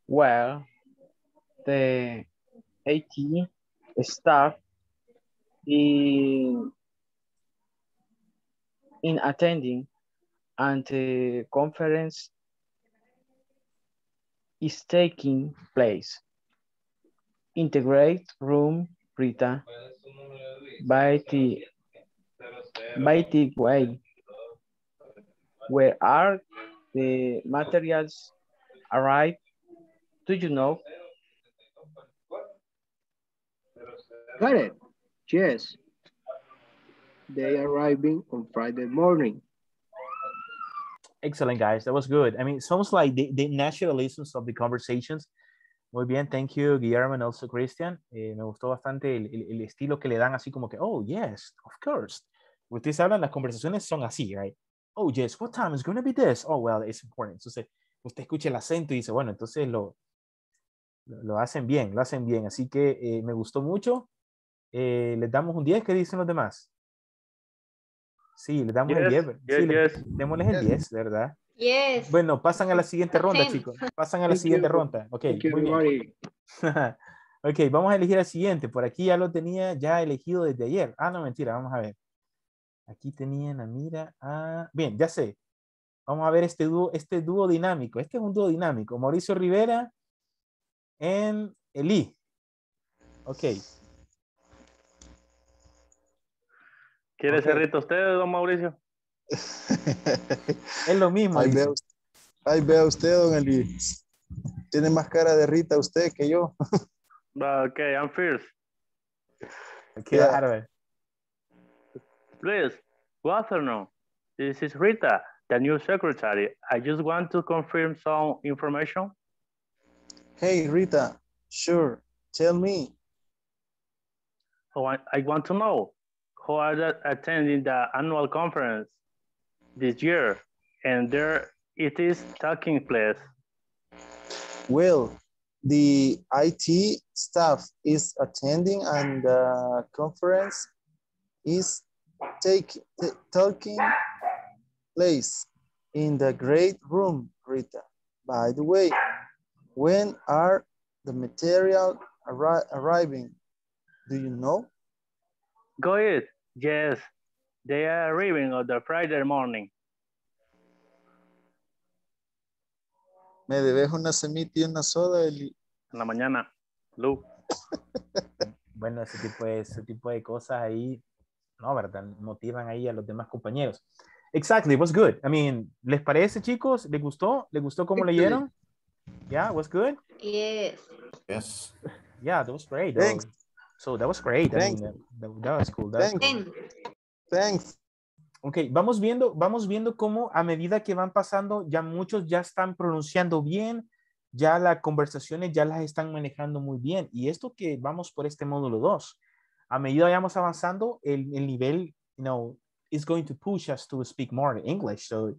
Well, the IT staff in attending, and the conference is taking place in the great room, Rita, by the way, where are the materials arrived? Do you know? Got it. Yes. They arriving on Friday morning. Excellent, guys. That was good. I mean, it's almost like the naturalisms of the conversations. Muy bien. Thank you, Guillermo, and also Christian. Me gustó bastante el estilo que le dan, así como que, oh, yes, of course. Ustedes hablan, las conversaciones son así, right? Oh, yes, what time is going to be this? Oh, well, it's important. Entonces, usted escucha el acento y dice, bueno, entonces lo hacen bien, lo hacen bien. Así que me gustó mucho. Les damos un 10, ¿qué dicen los demás? Sí, les damos un 10. Sí, démosles el 10, ¿verdad? Yes. Bueno, pasan a la siguiente ronda, chicos. Pasan a la siguiente ronda. Ok, muy bien. Ok, vamos a elegir al siguiente. Por aquí ya lo tenía ya elegido desde ayer. Ah, no, mentira, vamos a ver. Aquí tenían a mira a... Bien, ya sé. Vamos a ver este dúo dinámico. Este es un dúo dinámico. Mauricio Rivera en Eli. Ok. ¿Quiere ser Rita usted, don Mauricio? Es lo mismo. Ahí vea usted, don Eli. Tiene más cara de Rita usted que yo. Ok, I'm fierce. Ok, yeah. Please, good afternoon. This is Rita, the new secretary. I just want to confirm some information. Hey, Rita. Sure, tell me. Oh, I want to know who are attending the annual conference this year, and there it is taking place. Well, the IT staff is attending, and the conference is taking place in the great room, Rita. By the way, when are the material arriving? Do you know? Go ahead. Yes, they are arriving on the Friday morning. Me debes una semita y una soda, Eli. En la mañana, Lu. Bueno, ese tipo de cosas ahí, no, ¿verdad? Motivan ahí a los demás compañeros. Exactly, it was good. I mean, ¿les parece, chicos? ¿Les gustó? ¿Les gustó cómo leyeron? Yeah, was good? Yes. Yes. Yeah, that was great. Thanks. So that was great. Thanks. I mean, that was cool. That was cool. Thanks. Ok, vamos viendo cómo a medida que van pasando, ya muchos ya están pronunciando bien, ya las conversaciones ya las están manejando muy bien. Y esto que vamos por este módulo 2, a medida que vamos avanzando, el nivel, you know, is going to push us to speak more English. So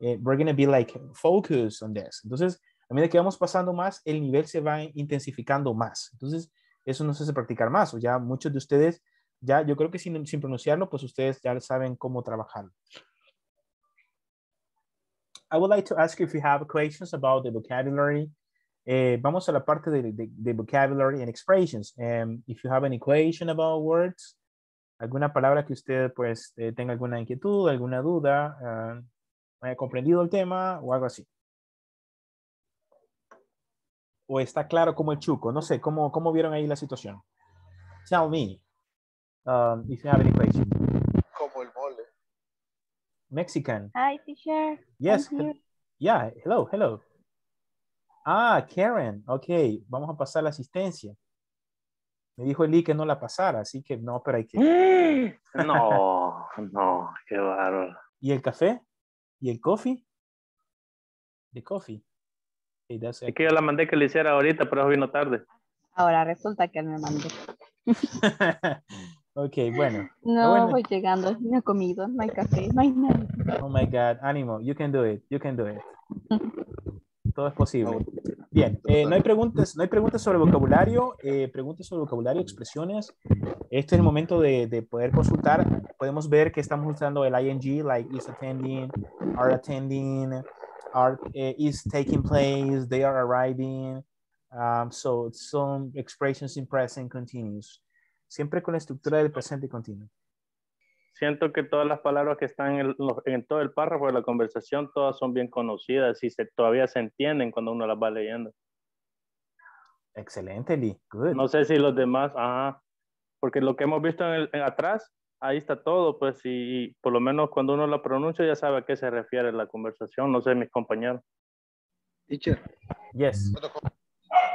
we're going to be like focused on this. Entonces, a medida que vamos pasando más, el nivel se va intensificando más. Entonces, eso nos hace practicar más. O ya muchos de ustedes, ya yo creo que sin pronunciarlo, pues ustedes ya saben cómo trabajarlo. I would like to ask you if you have questions about the vocabulary. Vamos a la parte de vocabulary and expressions. If you have any question about words, alguna palabra que usted pues tenga alguna inquietud, alguna duda, haya comprendido el tema o algo así. ¿O está claro como el chuco? No sé, ¿cómo vieron ahí la situación? Tell me, if you have any question. Como el mole. Mexican. Hi, teacher. Yes. Yeah, hello. Ah, Karen. Ok, vamos a pasar la asistencia. Me dijo Eli que no la pasara, así que no, pero hay que... No, qué bárbaro. ¿Y el café? ¿Y el coffee? The coffee. Es que yo la mandé que le hiciera ahorita, pero vino tarde. Ahora resulta que él me mandó. Ok, bueno. No, voy llegando, no he comido, no hay café, no hay nada. Oh my God, ánimo, you can do it, you can do it. Todo es posible. Bien, no hay preguntas sobre vocabulario, preguntas sobre vocabulario, expresiones. Este es el momento de poder consultar. Podemos ver que estamos usando el ING, like is attending, are attending, is taking place, they are arriving. So some expressions in present continuous. Siempre con la estructura del presente continuo. Siento que todas las palabras que están en todo el párrafo de la conversación, todas son bien conocidas y todavía se entienden cuando uno las va leyendo. Excelente, Lee. Good. No sé si los demás, ajá, porque lo que hemos visto en atrás, ahí está todo, pues, y por lo menos cuando uno la pronuncia ya sabe a qué se refiere la conversación. No sé, mis compañeros. Teacher. Yes.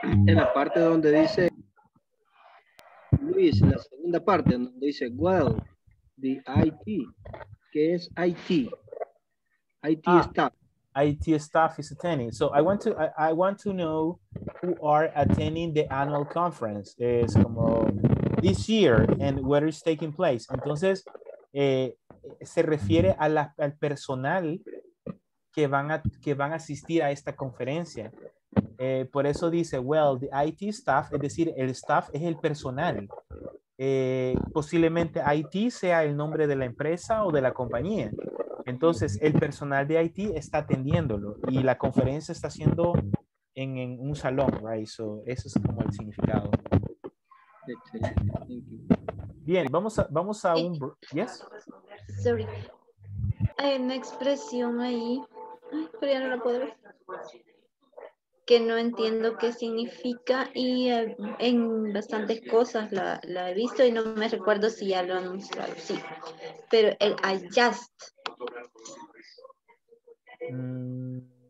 En la parte donde dice Luis, la segunda parte donde dice well, the IT, que es IT? IT staff. IT staff is attending. So I want to know who are attending the annual conference. Es como this year and where it's taking place. Entonces, se refiere a al personal que van a asistir a esta conferencia. Por eso dice, well, the IT staff, es decir, el staff es el personal. Posiblemente IT sea el nombre de la empresa o de la compañía. Entonces, el personal de IT está atendiéndolo y la conferencia está siendo en un salón, right? So, eso es como el significado. Bien, vamos a un... Yes? Sorry. Hay una expresión ahí. Ay, pero ya no la puedo ver. Que no entiendo qué significa y en bastantes cosas la he visto y no me recuerdo si ya lo han mostrado, sí. Pero el adjust.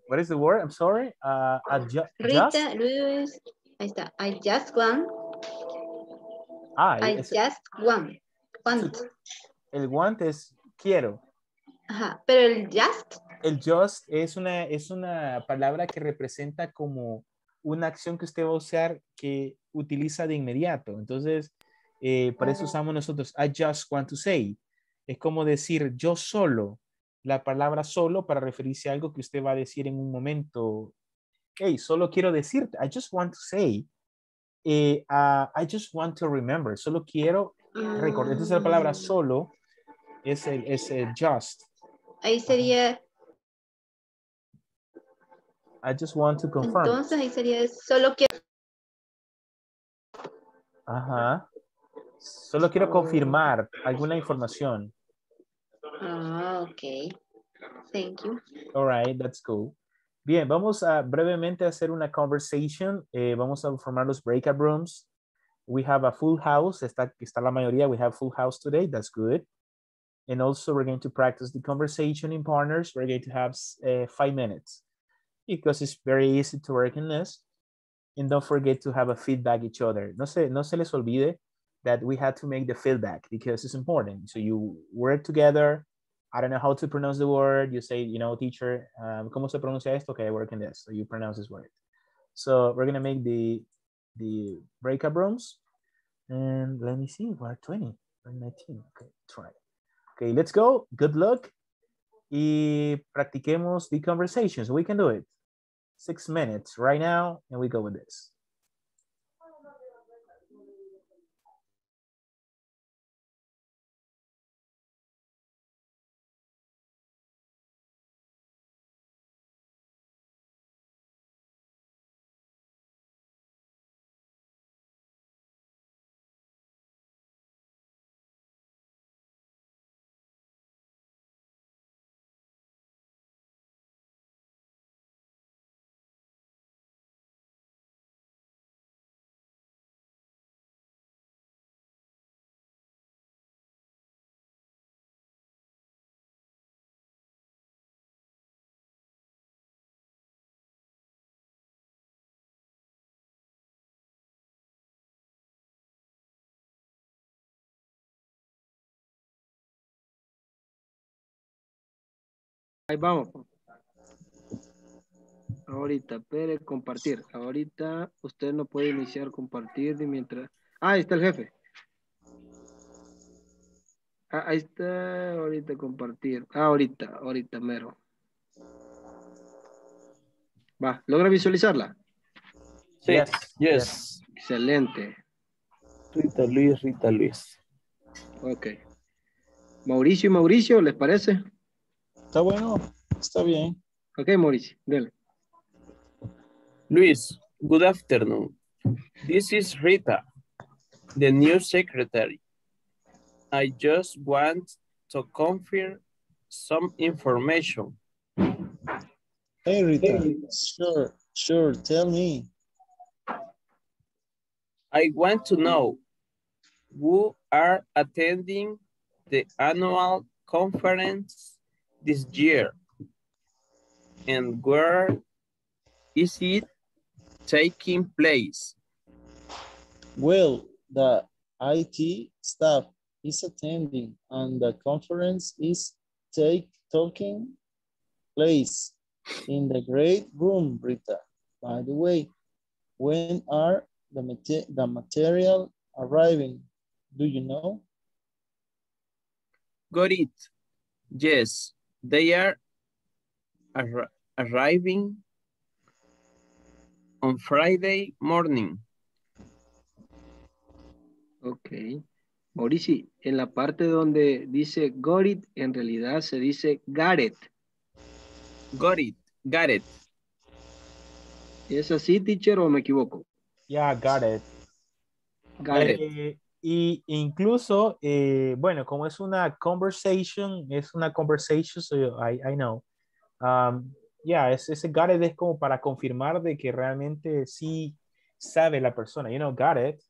What is the word? I'm sorry. Adjust. Rita, Luis, ahí está. Adjust one. Adjust one. Want. El want es quiero. Ajá, pero el just. El just es una palabra que representa como una acción que usted va a usar que utiliza de inmediato. Entonces, para eso usamos nosotros, I just want to say. Es como decir yo solo, la palabra solo para referirse a algo que usted va a decir en un momento. Hey, solo quiero decirte, I just want to say. I just want to remember. Solo quiero recordar. Entonces la palabra solo es el just. Ahí sería... I just want to confirm. Entonces ahí sería solo quiero. Ajá. Solo quiero confirmar alguna información. Ah, ok. Thank you. All right, that's cool. Bien, vamos a brevemente hacer una conversation. Vamos a formar los breakout rooms. We have a full house. Está la mayoría. We have full house today. That's good. And also we're going to practice the conversation in partners. We're going to have 5 minutes. Because it's very easy to work in this. And don't forget to have a feedback each other. No se les olvide that we had to make the feedback because it's important. So you work together. I don't know how to pronounce the word. You say, you know, teacher, ¿cómo se pronuncia esto? Okay, I work in this. So you pronounce this word. So we're going to make the breakout rooms. And let me see, we're 20, we're 19. Okay, try. Okay, let's go. Good luck. Y practiquemos the conversations. We can do it. 6 minutes right now, and we go with this. Ahí vamos. Ahorita, Pérez, compartir. Ahorita usted no puede iniciar compartir mientras... Ah, ahí está el jefe. Ahí está, ahorita compartir. Ah, ahorita mero. Va, ¿logra visualizarla? Sí, yes. Excelente. Rita Luis. Ok. Mauricio, ¿les parece? Está bueno, está bien. Ok, Mauricio, dale. Luis, good afternoon. This is Rita, the new secretary. I just want to confirm some information. Hey, Rita. Sure, tell me. I want to know who are attending the annual conference this year and where is it taking place? Well, the IT staff is attending and the conference is taking place in the great room, Rita. By the way, when are the material arriving? Do you know? Got it. Yes, they are arriving on Friday morning. Okay. Mauricio, en la parte donde dice got it, en realidad se dice got it. Got it, got it. ¿Es así, teacher, o me equivoco? Ya, yeah, got it. Got it. Y incluso, bueno, como es una conversation, so I know. Yeah, ese got it es como para confirmar de que realmente sí sabe la persona. You know, got it,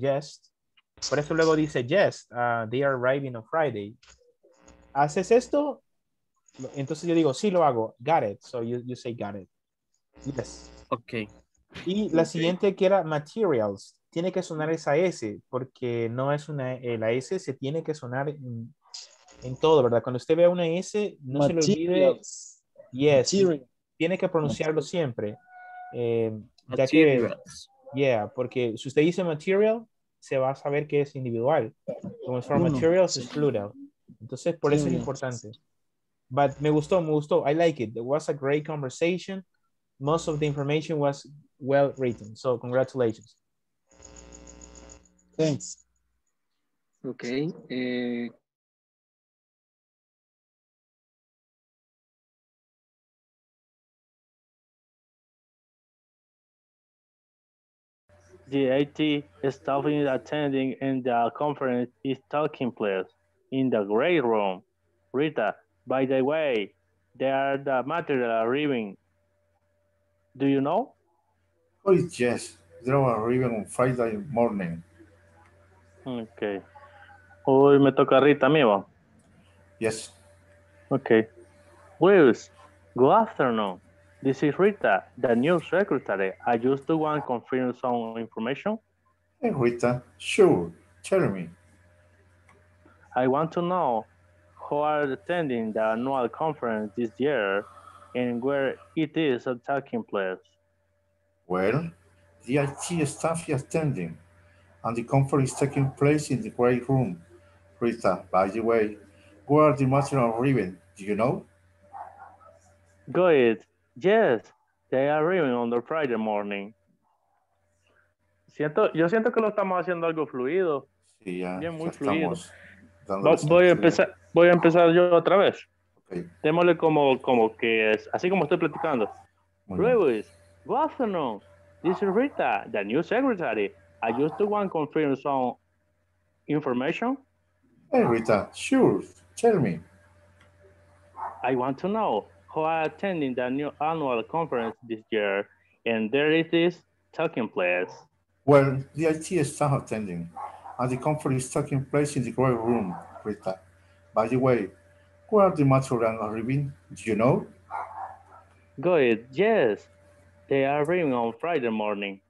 yes. Por eso luego dice, yes, they are arriving on Friday. ¿Haces esto? Entonces yo digo, sí lo hago. Got it. So you say got it. Yes. Ok. Y la siguiente que era materials. Tiene que sonar esa S porque no es una... La S se tiene que sonar en todo, ¿verdad? Cuando usted vea una S, no materials. Se le olvide. Yes. Materials. Tiene que pronunciarlo siempre. Ya que, yeah, porque si usted dice material, se va a saber que es individual. Como es for materials, es plural. Entonces, por eso es importante. But me gustó. I like it. It was a great conversation. Most of the information was well written. So, congratulations. Thanks. Okay. The IT staff is attending and the conference is taking place in the great room. Rita, by the way, there are the material arriving. Do you know? Oh, yes. They are arriving on Friday morning. Okay. Hoy me toca Rita, amigo. Yes. Okay. Luis, good afternoon. This is Rita, the new secretary. I just want to confirm some information. Hey, Rita. Sure. Tell me. I want to know who are attending the annual conference this year and where it is taking place. Well, the IT staff is attending, and the conference is taking place in the great room. Rita, by the way, where are the material arriving? Do you know? Go ahead. Yes, they are arriving on the Friday morning. Yo siento que lo estamos haciendo algo fluido. Sí, bien, muy fluido. Voy a empezar yo otra vez. Okay. Démosle como que es, así como estoy platicando. Luis, good afternoon. This is Rita, the new secretary. I just want to confirm some information. Hey, Rita, sure, tell me. I want to know who are attending the new annual conference this year, and there it is taking place. Well, the IT is not attending, and the conference is taking place in the great room, Rita. By the way, where are the material arriving? Do you know? Good, yes. They are arriving on Friday morning.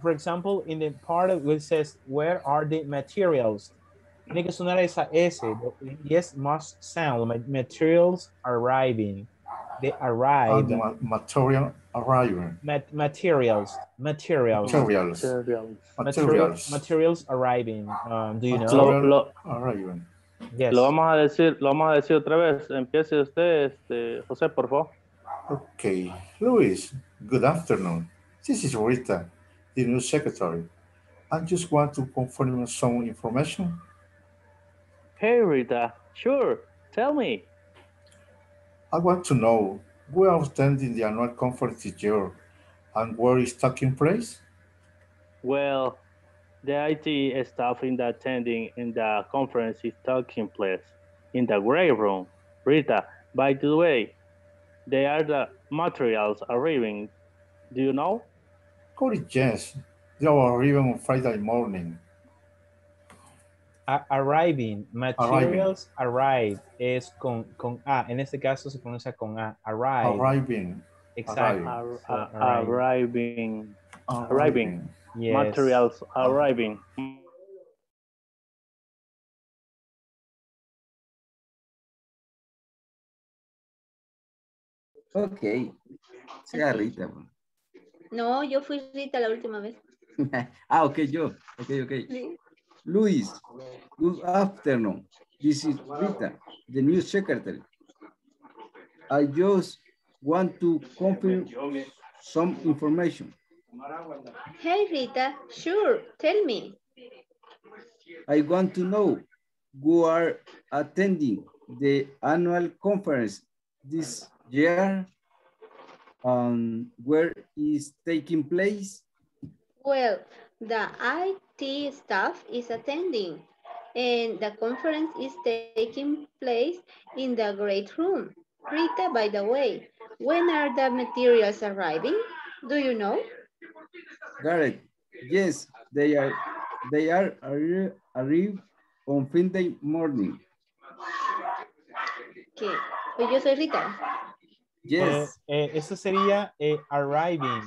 For example, in the part of it says, where are the materials? Tiene que sonar esa S. Yes, must sound. Materials arriving. They arrive. The material Arrival. Materials arriving. Do you know? Arriving. Yes. Lo vamos a decir otra vez. Empiece usted, José, por favor. Okay. Luis, good afternoon. This is Rita, the new secretary. I just want to confirm some information. Hey, Rita. Sure. Tell me. I want to know, we are attending the annual conference this year, and where is taking place? Well, the IT staff attending the conference is taking place in the gray room. Rita, by the way, they are the materials arriving. Do you know? Correct, yes. They are arriving on Friday morning. Arriving, materials arrive es con A, en este caso se pronuncia con A, arrive. Arriving. Exactly. Arriving. Yes. Materials arriving. Okay. Sea Rita. No, yo fui Rita la última vez. Ah, okay, yo. Okay, okay. Sí. Luis, good afternoon. This is Rita, the new secretary. I just want to confirm some information. Hey, Rita, sure, tell me. I want to know who are attending the annual conference this year and where is taking place? Well, the IT staff is attending and the conference is taking place in the great room. Rita, by the way, when are the materials arriving? Do you know? Garrett, yes, they are arrive on Friday morning. Okay, pues yo soy Rita. Yes. Eso sería arriving.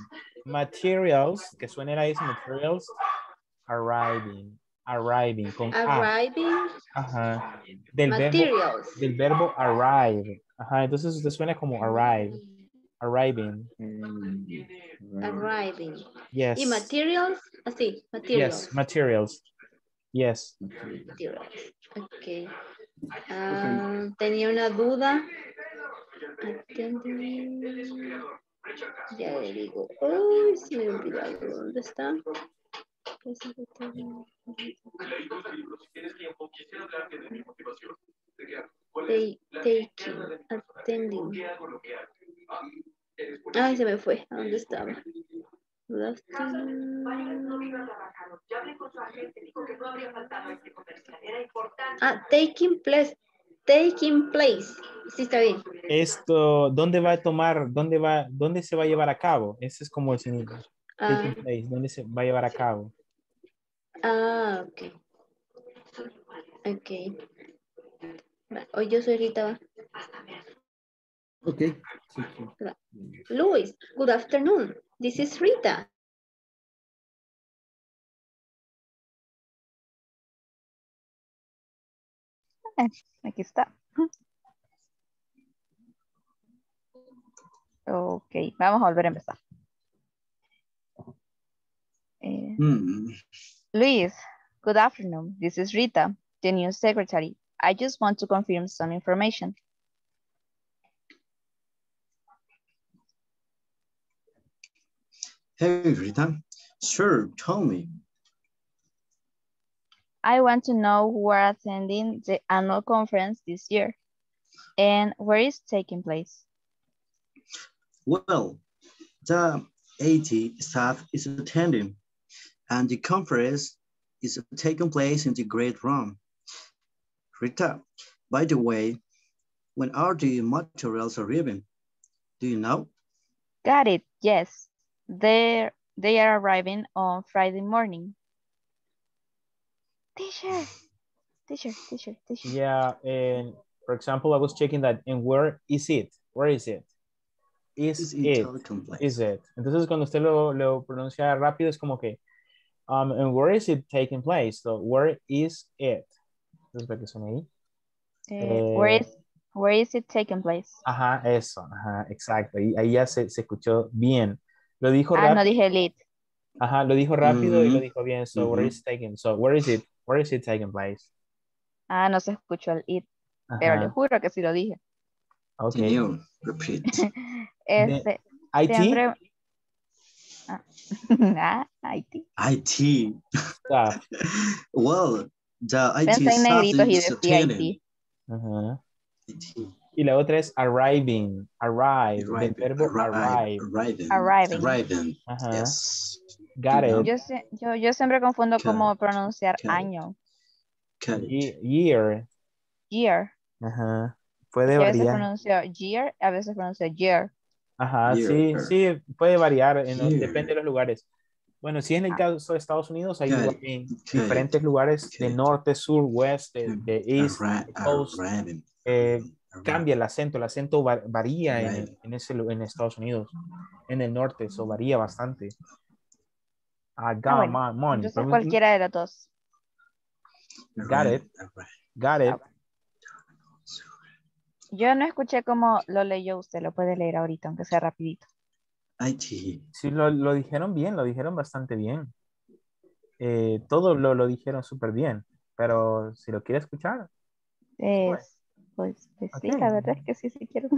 Materials, que suena ahí, materials, arriving, con arriving, A. Ajá. Del verbo arrive. Ajá, entonces usted suena como arrive, arriving. Arriving. Yes. Y materials, así, materials. Yes, materials. Yes. Materials. Okay. Tenía una duda. Ya le digo, uy, se me olvidó algo. ¿Dónde está? Attending. Ay, se me fue. ¿A dónde estaba? Ah, taking place. Taking place. Sí, está bien. Esto, ¿dónde va a tomar? ¿Dónde se va a llevar a cabo? Ese es como el significado. Taking place, ¿dónde se va a llevar a cabo? Ah, ok. Ok. Hoy yo soy Rita. Ok. Luis, good afternoon. This is Rita. Aquí está. Ok, vamos a volver a empezar. Luis, good afternoon. This is Rita, the new secretary. I just want to confirm some information. Hey, Rita. Sure, tell me. I want to know who are attending the annual conference this year and where is taking place. Well, the IT staff is attending and the conference is taking place in the great room. Rita, by the way, when are the materials arriving? Do you know? Got it, yes. They are arriving on Friday morning. Teacher. Yeah, and for example, I was checking that, and where is it? Where is it? Is it? Entonces, cuando usted lo pronuncia rápido, es como que, and where is it taking place? So, where is it? Entonces, para que suene ahí. Where is Where is it taking place? Ajá, eso, ajá, exacto. Ahí ya se escuchó bien. Lo dijo rápido. Ah, no dije lit. Ajá, lo dijo rápido y lo dijo bien. So, where is it taking place? Ah, no se escuchó el it. Ajá. Pero le juro que sí lo dije. Ok. Can you repeat? IT? Siempre... Ah, IT. IT. Stuff. Well, the IT pensé en negritos y decía IT. Ajá. Y la otra es arriving. Arrive. El verbo arrive. Arriving. Ajá. Yes. Got it. Yo siempre confundo cómo pronunciar año. Year. Year. Ajá. Puede variar. A veces pronuncio year, a veces pronuncio year. Ajá, year, sí, sí, puede variar. Depende de los lugares. Bueno, si es en el caso de Estados Unidos, hay diferentes lugares de norte, sur, oeste, de east, coast. Cambia el acento varía en Estados Unidos, en el norte, eso varía bastante. Money. Entonces cualquiera de los dos. Got it. Yo no escuché cómo lo leyó usted, lo puede leer ahorita, aunque sea rapidito. Sí, lo dijeron bien, lo dijeron bastante bien. Todo lo dijeron súper bien, pero si lo quiere escuchar. Pues okay. Sí, la verdad es que sí quiero.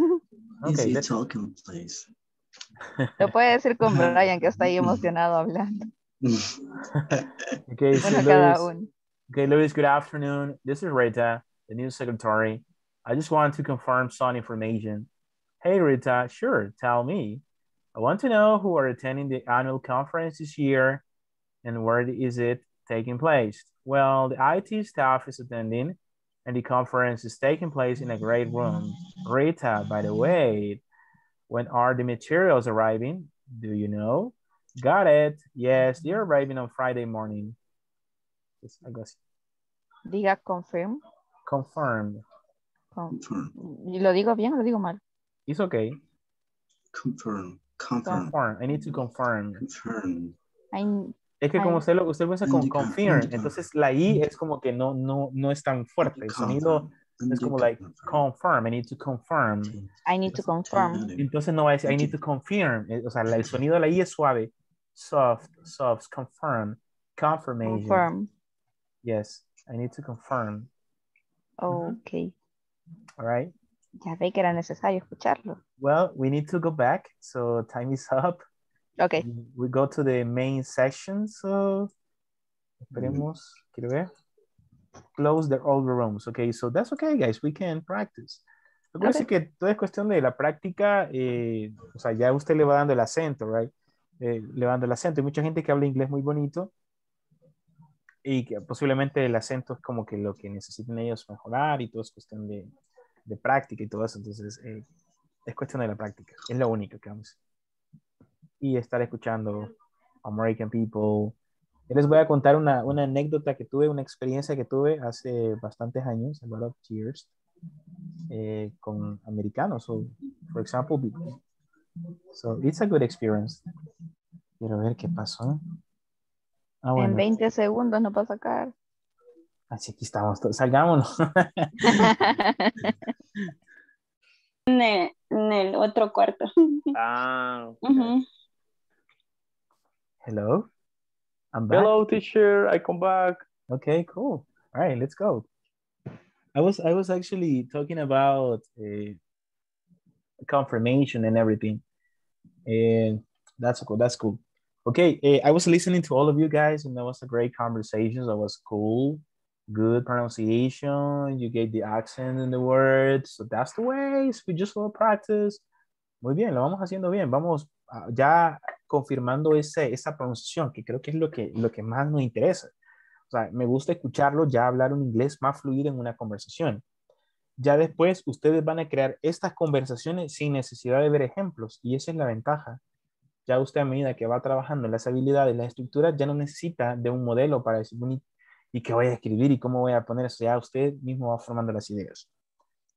Okay, talking, please. Lo puede decir con Brian, que está ahí emocionado hablando. Okay, bueno, so cada uno. Okay, Luis, good afternoon. This is Rita, the new secretary. I just want to confirm some information. Hey, Rita, sure, tell me. I want to know who are attending the annual conference this year and where is it taking place? Well, the IT staff is attending and the conference is taking place in a great room. Rita, by the way, when are the materials arriving? Do you know? Got it. Yes, they're arriving on Friday morning. Diga confirm. Confirmed. Confirm. ¿Lo digo bien o lo digo mal? It's okay. Confirm. I need to confirm. Es que como usted piensa con confirm, entonces la I es como que no es tan fuerte. El sonido es como like confirm, I need to confirm. I need to confirm. Entonces no va a decir I need to confirm. O sea, el sonido de la I es suave. Soft, confirm. Confirmation. Confirm. Yes, I need to confirm. Okay. All right. Ya ve que era necesario escucharlo. Well, we need to go back, so time is up. Okay. We go to the main section, so esperemos, quiero ver. Close the old rooms, okay? So that's okay, guys, we can practice. Acuérdense que todo es cuestión de la práctica, o sea, ya usted le va dando el acento, right? Le va dando el acento. Hay mucha gente que habla inglés muy bonito y que posiblemente el acento es como que lo que necesiten ellos mejorar y todo es cuestión de práctica y todo eso. Entonces, es cuestión de la práctica. Es lo único que vamos. Y estar escuchando American people. Yo les voy a contar una anécdota que tuve, una experiencia que tuve hace bastantes años, a lot of years, con americanos. So, for example, so it's a good experience. Quiero ver qué pasó. Ah, bueno. En 20 segundos no va a sacar. Así aquí estamos todos. Salgámonos. en el otro cuarto. Ah. Okay. Hello. I'm back. Hello, teacher. I come back. Okay, cool. All right, let's go. I was actually talking about confirmation and everything. And that's cool. That's cool. Okay, I was listening to all of you guys, and that was a great conversation. That was cool. Good pronunciation, you gave the accent in the words, so that's the way, we just want to practice. Muy bien, lo vamos haciendo bien, vamos ya confirmando esa pronunciación, que creo que es lo que más nos interesa. O sea, me gusta escucharlo ya hablar un inglés más fluido en una conversación. Ya después ustedes van a crear estas conversaciones sin necesidad de ver ejemplos, y esa es la ventaja. Ya usted a medida que va trabajando las habilidades, las estructuras, ya no necesita de un modelo para decir y qué voy a escribir y cómo voy a poner eso. Ya usted mismo va formando las ideas.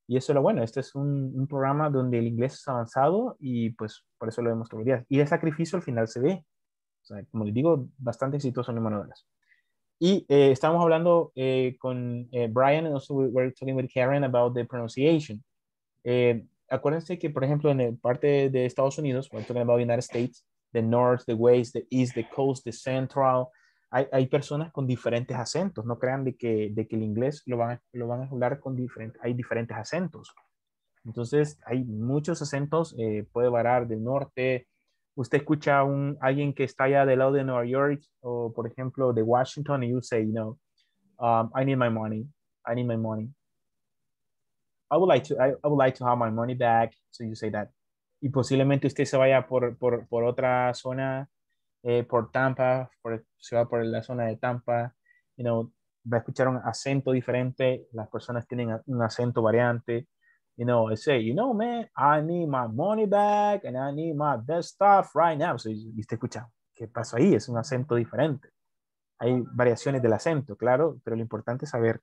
Y eso es lo bueno. Este es un programa donde el inglés es avanzado y pues por eso lo vemos todos los días. Y el sacrificio al final se ve. O sea, como les digo, bastante exitoso en humanoidales. Y estábamos hablando con Brian, and also we were talking with Karen about the pronunciation. Acuérdense que, por ejemplo, en el parte de Estados Unidos, cuando hablamos de United States, the North, the West, the East, the Coast, the Central, hay personas con diferentes acentos. No crean de que el inglés lo van a hablar con diferentes, hay diferentes acentos. Entonces, hay muchos acentos, puede variar del norte. Usted escucha alguien que está allá del lado de Nueva York o, por ejemplo, de Washington, y you say, you know, I need my money. I need my money. I would like to have my money back. So you say that. Y posiblemente usted se vaya por otra zona, por Tampa, se va por la zona de Tampa, you know, va a escuchar un acento diferente. Las personas tienen un acento variante. You know, I say, you know, man, I need my money back and I need my best stuff right now. So, y usted escucha, ¿qué pasó ahí? Es un acento diferente. Hay variaciones del acento, claro, pero lo importante es saber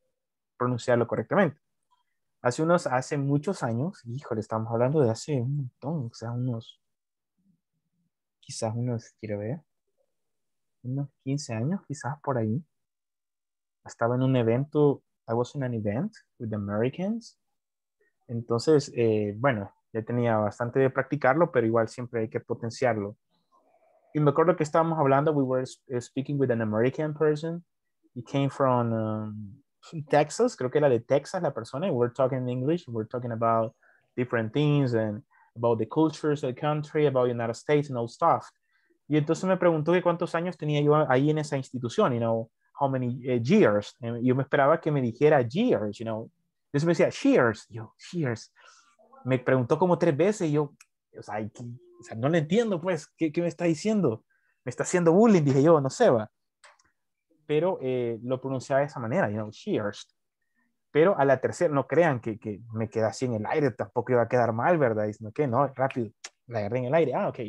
pronunciarlo correctamente. Hace muchos años, híjole, estamos hablando de hace un montón, unos 15 años, quizás por ahí. Estaba en un evento, I was in an event with the Americans. Entonces, bueno, ya tenía bastante de practicarlo, pero igual siempre hay que potenciarlo. Y me acuerdo que estábamos hablando, we were speaking with an American person. He came from Texas, creo que era de Texas la persona. We're talking in English. We're talking about different things and about the cultures of the country, about the United States and all stuff. Y entonces me preguntó que cuántos años tenía yo ahí en esa institución, you know, how many years. Yo me esperaba que me dijera years, you know. Entonces me decía, cheers, yo, cheers. Me preguntó como 3 veces, yo, o sea, no le entiendo, pues, ¿qué me está diciendo? Me está haciendo bullying, dije yo, no sé, va. Pero lo pronunciaba de esa manera, you know, cheers. Pero a la tercera, no crean que me quedé así en el aire, tampoco iba a quedar mal, ¿verdad? Diciendo que no, rápido, la agarré en el aire, ah, ok,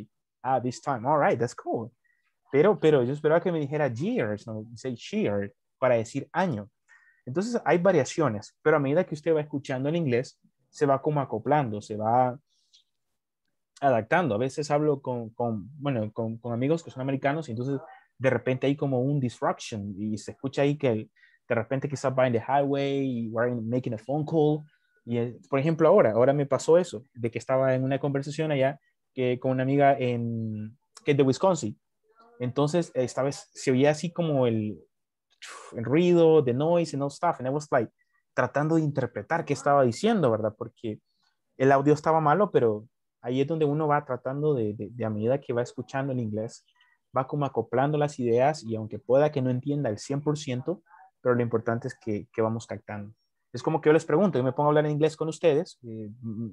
ah, this time, all right, that's cool. Pero yo esperaba que me dijera years, no, say cheers, para decir año. Entonces hay variaciones, pero a medida que usted va escuchando el inglés, se va como acoplando, se va adaptando. A veces hablo con amigos que son americanos y entonces de repente hay como un disruption y se escucha ahí que de repente quizás va en the highway, we're making a phone call. Y por ejemplo ahora me pasó eso, de que estaba en una conversación allá con una amiga que es de Wisconsin. Entonces esta vez se oía así como el ruido, the noise and all stuff, and I was like, tratando de interpretar qué estaba diciendo, ¿verdad? Porque el audio estaba malo, pero ahí es donde uno va tratando de a medida que va escuchando el inglés, va como acoplando las ideas, y aunque pueda que no entienda el 100%, pero lo importante es que vamos captando. Es como que yo les pregunto, yo me pongo a hablar en inglés con ustedes,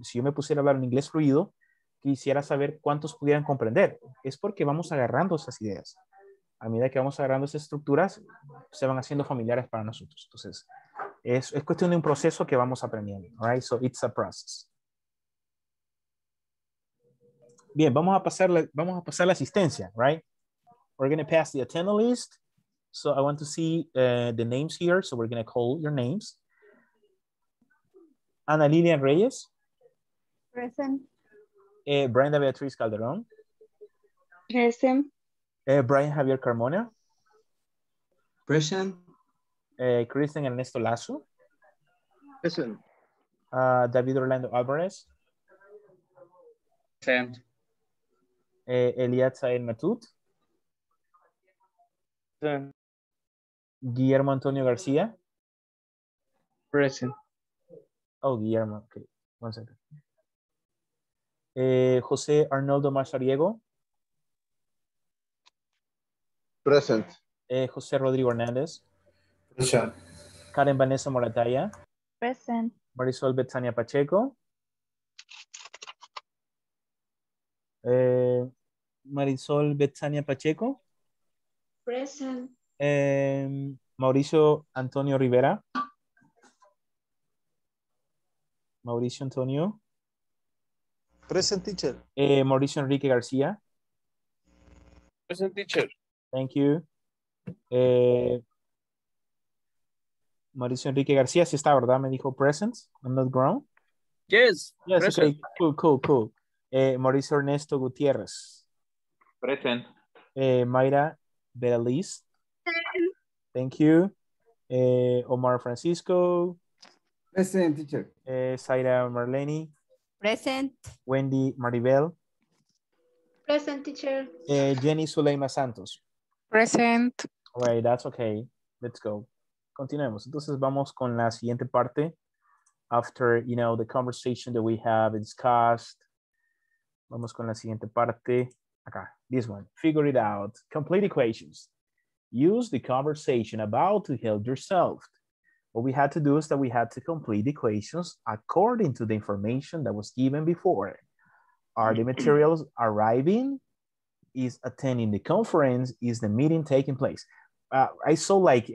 si yo me pusiera a hablar en inglés fluido, quisiera saber cuántos pudieran comprender, es porque vamos agarrando esas ideas. A medida que vamos agarrando esas estructuras, se van haciendo familiares para nosotros. Entonces, es cuestión de un proceso que vamos aprendiendo. All right? So, it's a process. Bien, vamos a pasar la asistencia, right? We're going to pass the attendee list. So, I want to see the names here. So, we're going to call your names. Ana Lillian Reyes. Present. Brenda Beatriz Calderon. Present. Brian Javier Carmona. Present. Christian Ernesto Lasso. Present. David Orlando Alvarez. Present. Eli Azael Matut. Present. Guillermo Antonio Garcia. Present. Oh, Guillermo. Okay, one second. Jose Arnoldo Mazariego. Present. Jose Rodrigo Hernandez. Present. Karen Vanessa Morataya. Present. Marisol Betania Pacheco. Present. Mauricio Antonio Rivera. Mauricio Antonio. Present, teacher. Mauricio Enrique Garcia. Present, teacher. Thank you. Mauricio Enrique García, sí está, ¿verdad? Me dijo present. I'm not grown. Yes, present. Okay. Cool. Mauricio Ernesto Gutierrez. Present. Mayra Berliz. Present. Thank you. Omar Francisco. Present, teacher. Saira Marleni. Present. Wendy Maribel. Present, teacher. Jenny Suleyma Santos. Present. All right, that's okay. Let's go. Continuemos. Entonces vamos con la siguiente parte. After, you know, the conversation that we have discussed. Vamos con la siguiente parte. Acá, this one. Figure it out. Complete equations. Use the conversation about to help yourself. What we had to do is that we had to complete equations according to the information that was given before. Are the materials arriving? Is attending the conference? Is the meeting taking place? I saw like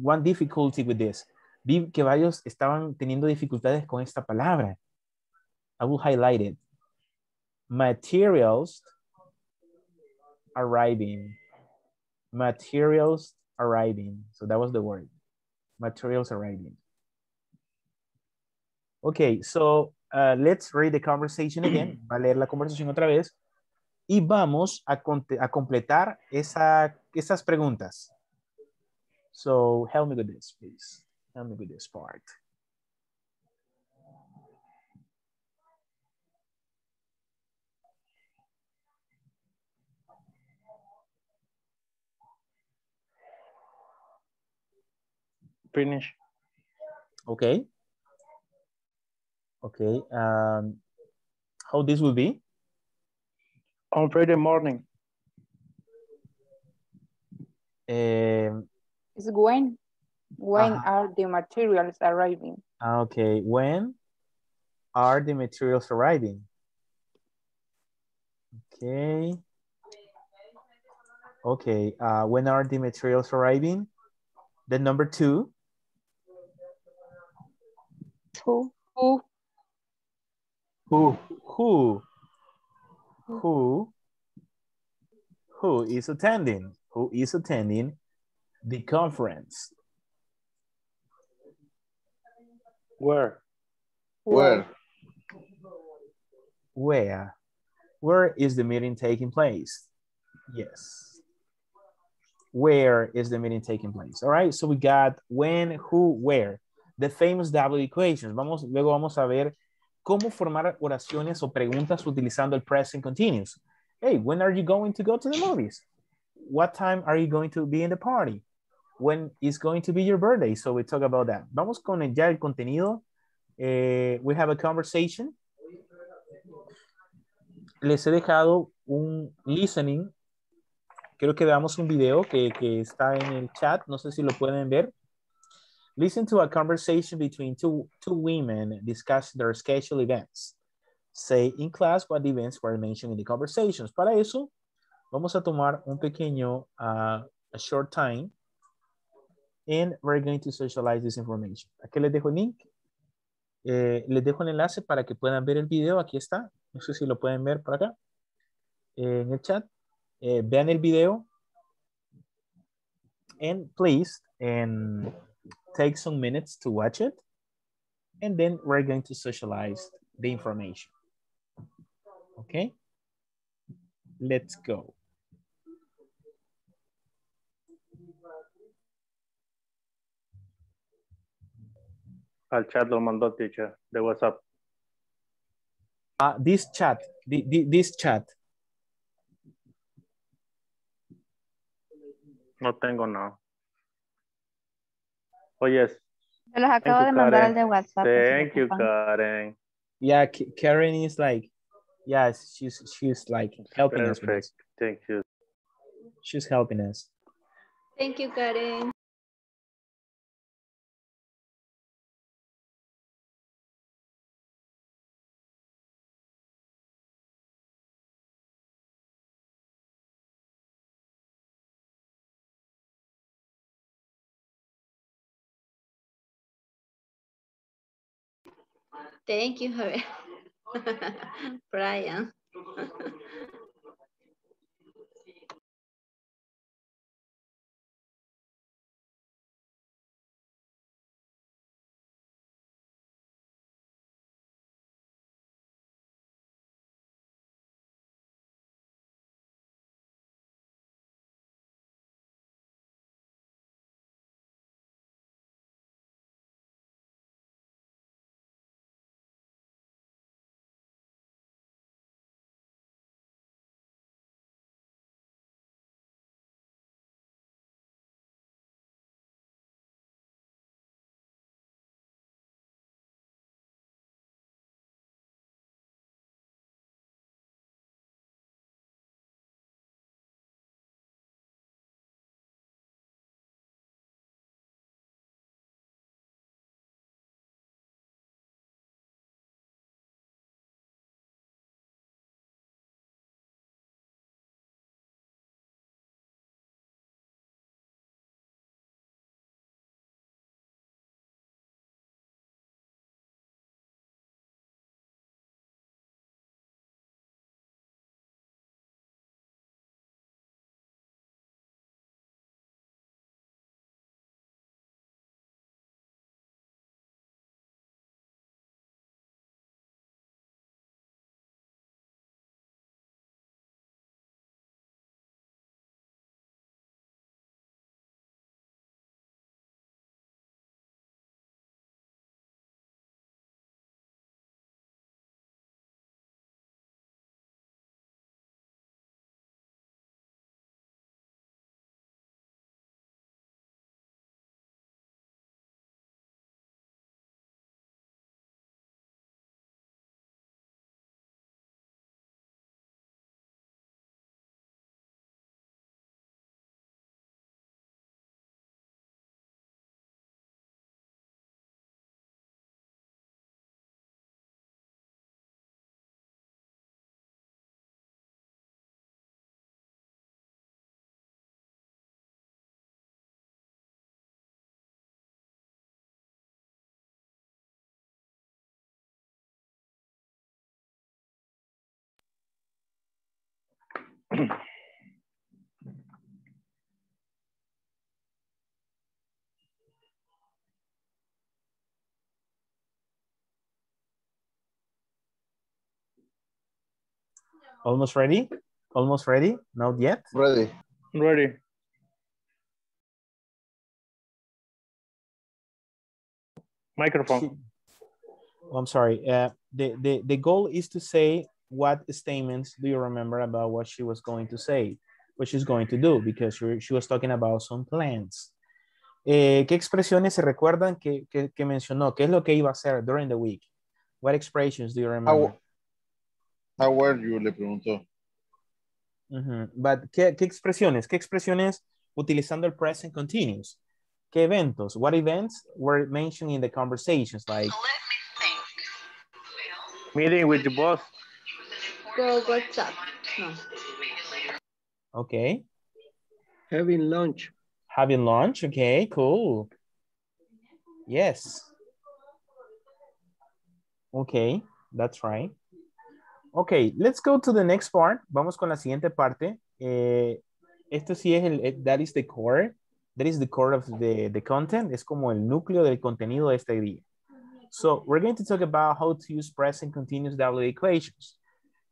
one difficulty with this. Vi que varios estaban teniendo dificultades con esta palabra. I will highlight it. Materials arriving. Materials arriving. So that was the word. Materials arriving. Okay, so let's read the conversation again. Va a leer la conversación otra vez. Y vamos a completar esas preguntas. So help me with this, please. Help me with this part. Finish. Okay. Okay. How this will be? On Friday morning. It's when? When are the materials arriving? Okay. When are the materials arriving? Okay. Okay. When are the materials arriving? Then number two. Who is attending? Who is attending the conference? Where is the meeting taking place? Yes. Where is the meeting taking place? All right. So we got when, who, where. The famous W equations. Luego vamos a ver cómo formar oraciones o preguntas utilizando el present continuous. Hey, when are you going to go to the movies? What time are you going to be in the party? When is going to be your birthday? So we talk about that. Vamos con ya el contenido. We have a conversation. Les he dejado un listening. Creo que veamos un video que está en el chat. No sé si lo pueden ver. Listen to a conversation between two women discussing their scheduled events. Say in class what events were mentioned in the conversations. Para eso, vamos a tomar un pequeño, a short time, and we're going to socialize this information. Aquí les dejo el link. Les dejo el enlace para que puedan ver el video. Aquí está. No sé si lo pueden ver por acá. En el chat. Vean el video. And please, take some minutes to watch it, and then we're going to socialize the information. Okay, let's go. Al chat lo mandó, teacher, the WhatsApp. This chat, this chat. No tengo nada. Oh, yes. Se los acabo de mandar al de WhatsApp. Thank you, Karen. Yeah, Karen is like, yes, she's like helping us. Perfect. Thank you. She's helping us. Thank you, Karen. Thank you, Javier. Brian. Almost ready? Almost ready? Not yet? Ready. Ready. Microphone. I'm sorry. The goal is to say what statements do you remember about what she was going to say, what she's going to do, because she was talking about some plans. ¿Qué expresiones se recuerdan que mencionó? ¿Qué es lo que iba a hacer during the week? What expressions do you remember? How were you? Le preguntó. But ¿qué expresiones? ¿Qué expresiones utilizando el present continuous? ¿Qué eventos? What events were mentioned in the conversations? Like, let me think. Meeting with the boss. Go WhatsApp. No. Okay. Having lunch. Having lunch. Okay, cool. Yes. Okay, that's right. Okay, let's go to the next part. Vamos con la siguiente parte. Esto sí es el, that is the core. That is the core of the content. Es como el núcleo del contenido de este día. So we're going to talk about how to use present continuous W equations.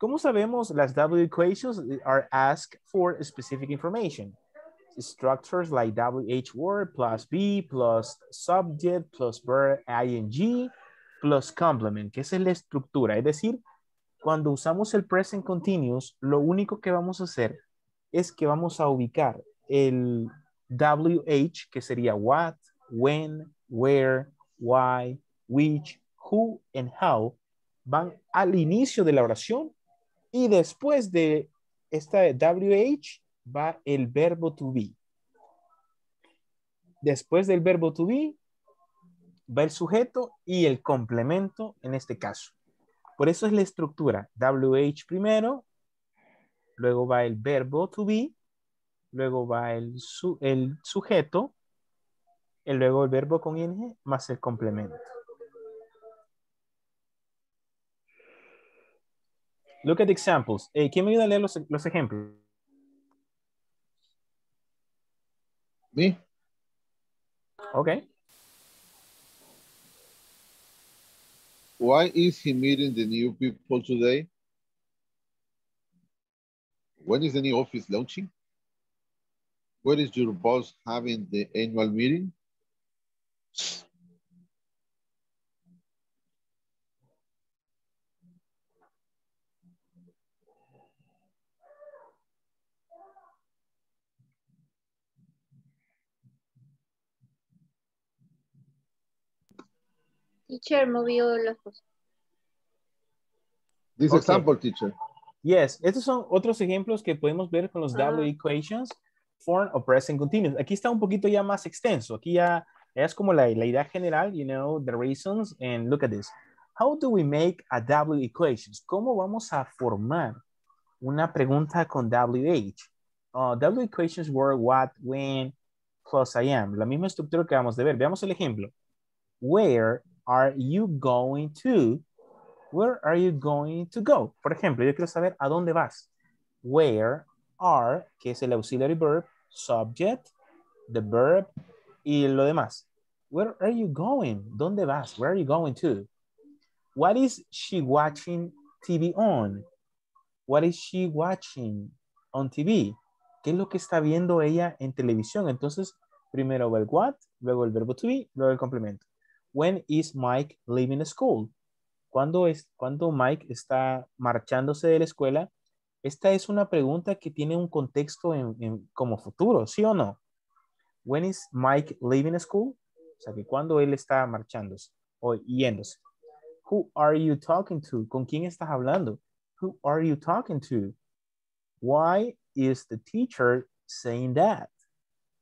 Como sabemos, las W equations are asked for specific information. Structures like WH word plus be plus subject plus verb ing plus complement, que esa es la estructura. Es decir, cuando usamos el present continuous, lo único que vamos a hacer es que vamos a ubicar el WH, que sería what, when, where, why, which, who, and how, van al inicio de la oración y después de esta WH va el verbo to be. Después del verbo to be va el sujeto y el complemento en este caso. Por eso es la estructura. WH primero, luego va el verbo to be, luego va el sujeto, y luego el verbo con ing más el complemento. Look at the examples. ¿Quién me ayuda a leer los ejemplos? Me. Okay. Why is he meeting the new people today? When is the new office launching? Where is your boss having the annual meeting? Teacher movió las cosas. This example, teacher. Yes, estos son otros ejemplos que podemos ver con los W equations. Form o present continuous. Aquí está un poquito ya más extenso. Aquí ya es como la idea general, you know, the reasons. And look at this. How do we make a W equations? ¿Cómo vamos a formar una pregunta con WH? W equations were what, when, plus I am. La misma estructura que vamos a ver. Veamos el ejemplo. Where are you going to? Where are you going to go? Por ejemplo, yo quiero saber a dónde vas. Where are, que es el auxiliary verb, subject, the verb, y lo demás. Where are you going? ¿Dónde vas? Where are you going to? What is she watching TV on? What is she watching on TV? ¿Qué es lo que está viendo ella en televisión? Entonces, primero el what, luego el verbo to be, luego el complemento. When is Mike leaving school? ¿Cuándo Mike está marchándose de la escuela? Esta es una pregunta que tiene un contexto como futuro, ¿sí o no? When is Mike leaving school? O sea, que cuando él está marchándose o yéndose. Who are you talking to? ¿Con quién estás hablando? Who are you talking to? Why is the teacher saying that?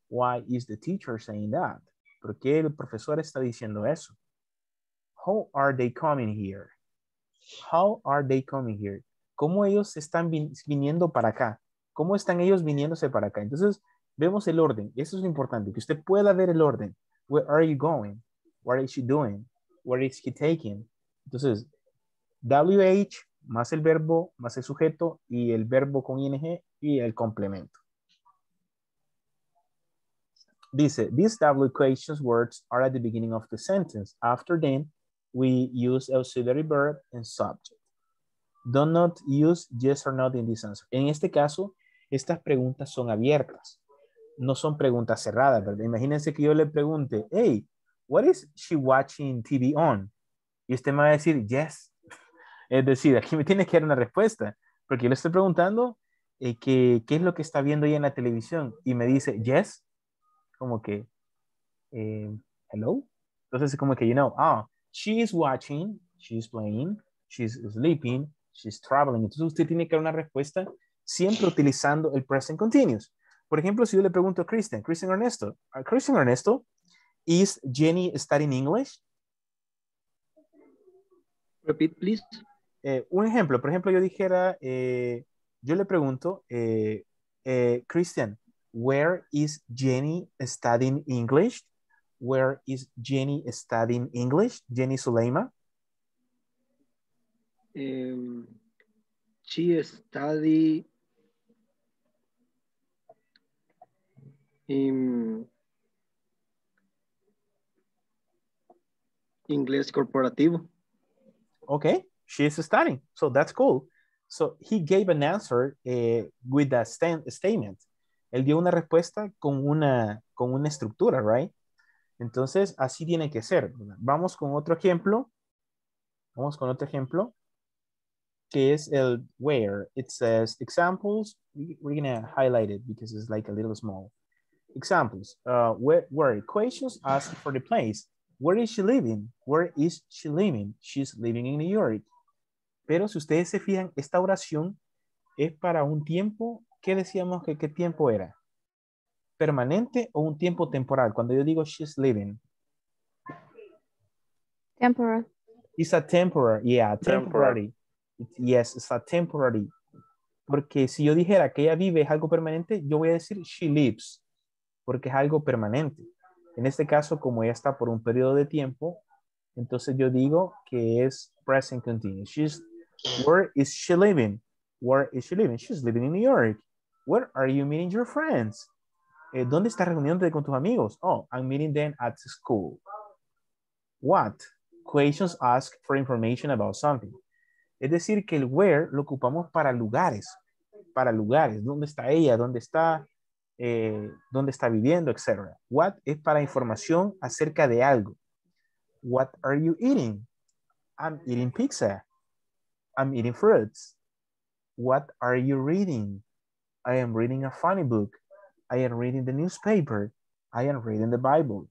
Why is the teacher saying that? ¿Por qué el profesor está diciendo eso? How are they coming here? How are they coming here? ¿Cómo ellos están viniendo para acá? ¿Cómo están ellos viniéndose para acá? Entonces, vemos el orden. Eso es lo importante, que usted pueda ver el orden. Where are you going? What is she doing? Where is he taking? Entonces, WH más el verbo, más el sujeto y el verbo con ING y el complemento. Dice, these double equations words are at the beginning of the sentence. After then, we use auxiliary verb and subject. Do not use yes or not in this answer. En este caso, estas preguntas son abiertas. No son preguntas cerradas, ¿verdad? Imagínense que yo le pregunte, hey, what is she watching TV on? Y usted me va a decir, yes. Es decir, aquí me tiene que dar una respuesta. Porque yo le estoy preguntando qué es lo que está viendo ella en la televisión. Y me dice, yes. Como que, hello. Entonces, como que, you know, ah, she is watching, she's playing, she's sleeping, she's traveling. Entonces, usted tiene que dar una respuesta siempre utilizando el present continuous. Por ejemplo, si yo le pregunto a Christian Ernesto, is Jenny studying English? Repeat, please. Un ejemplo, por ejemplo, yo dijera, yo le pregunto, Christian, where is Jenny studying English? Where is Jenny studying English? Jenny Suleyma? She study in English corporativo. Okay, she is studying, so that's cool. So he gave an answer with a statement. Él dio una respuesta con una estructura, right? Entonces, así tiene que ser. Vamos con otro ejemplo. Que es el where. It says examples. We're going to highlight it because it's like a little small. Examples. Where equations ask for the place. Where is she living? Where is she living? She's living in New York. Pero si ustedes se fijan, esta oración es para un tiempo. ¿Qué decíamos que qué tiempo era? ¿Permanente o un tiempo temporal? Cuando yo digo she's living. Temporal. It's a temporary. Yeah, temporary. Yes, it's a temporary. Porque si yo dijera que ella vive es algo permanente, yo voy a decir she lives. Porque es algo permanente. En este caso, como ella está por un periodo de tiempo, entonces yo digo que es present continuous. Where is she living? Where is she living? She's living in New York. Where are you meeting your friends? ¿Dónde estás reuniéndote con tus amigos? Oh, I'm meeting them at school. What? Questions ask for information about something. Es decir, que el where lo ocupamos para lugares. Para lugares. ¿Dónde está ella? ¿Dónde está viviendo? Etcétera. What es para información acerca de algo. What are you eating? I'm eating pizza. I'm eating fruits. What are you reading? I am reading a funny book. I am reading the newspaper. I am reading the Bible.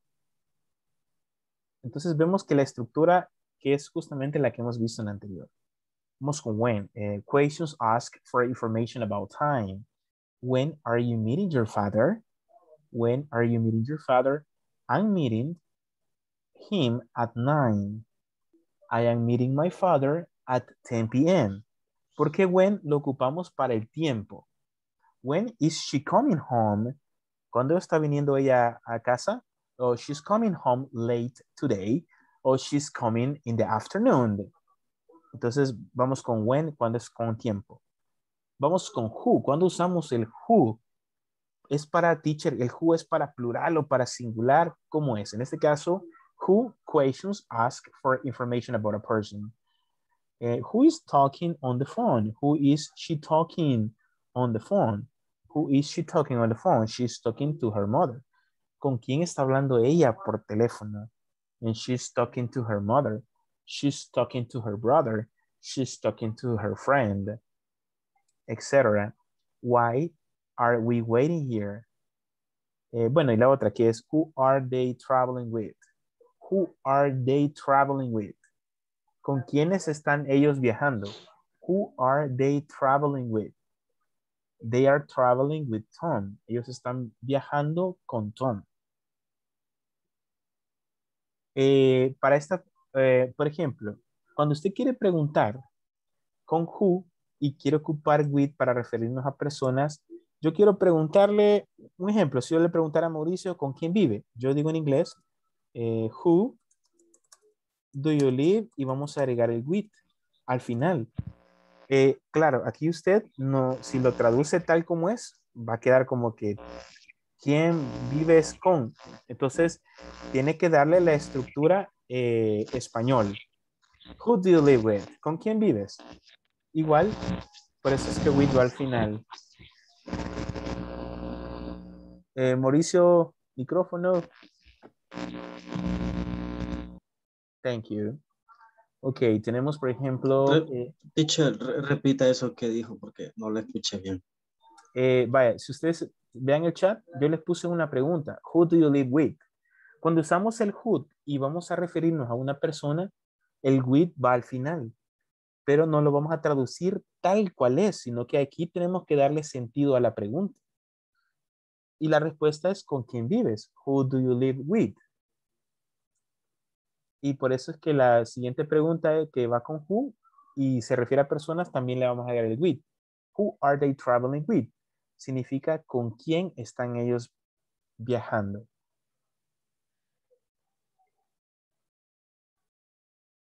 Entonces vemos que la estructura que es justamente la que hemos visto en la anterior. Vamos con when. Questions ask for information about time. When are you meeting your father? When are you meeting your father? I'm meeting him at 9. I am meeting my father at 10 p.m. Porque when lo ocupamos para el tiempo. When is she coming home? ¿Cuándo está viniendo ella a casa? Oh, she's coming home late today. Oh, she's coming in the afternoon. Entonces vamos con when, cuando es con tiempo. Vamos con who. ¿Cuándo usamos el who? ¿Es para teacher? ¿El who es para plural o para singular? ¿Cómo es? En este caso, who questions ask for information about a person. Who is talking on the phone? Who is she talking on the phone? Who is she talking on the phone? She's talking to her mother. ¿Con quién está hablando ella por teléfono? And she's talking to her mother. She's talking to her brother. She's talking to her friend, etc. Why are we waiting here? Bueno, y la otra que es, who are they traveling with? Who are they traveling with? ¿Con quiénes están ellos viajando? Who are they traveling with? They are traveling with Tom. Ellos están viajando con Tom. Para esta, por ejemplo, cuando usted quiere preguntar con who y quiere ocupar with para referirnos a personas, yo quiero preguntarle, un ejemplo, si yo le preguntara a Mauricio con quién vive, yo digo en inglés, who do you live? Y vamos a agregar el with al final. Claro, aquí usted, no, si lo traduce tal como es, va a quedar como que ¿quién vives con? Entonces, tiene que darle la estructura español. Who do you live with? ¿Con quién vives? Igual, por eso es que with al final. Mauricio, micrófono. Thank you. Ok, tenemos por ejemplo... teacher, repita eso que dijo porque no lo escuché bien. Vaya, si ustedes vean el chat, yo les puse una pregunta. Who do you live with? Cuando usamos el who y vamos a referirnos a una persona, el with va al final. Pero no lo vamos a traducir tal cual es, sino que aquí tenemos que darle sentido a la pregunta. Y la respuesta es ¿con quién vives? Who do you live with? Y por eso es que la siguiente pregunta es que va con who y se refiere a personas, también le vamos a dar el with. Who are they traveling with? Significa con quién están ellos viajando.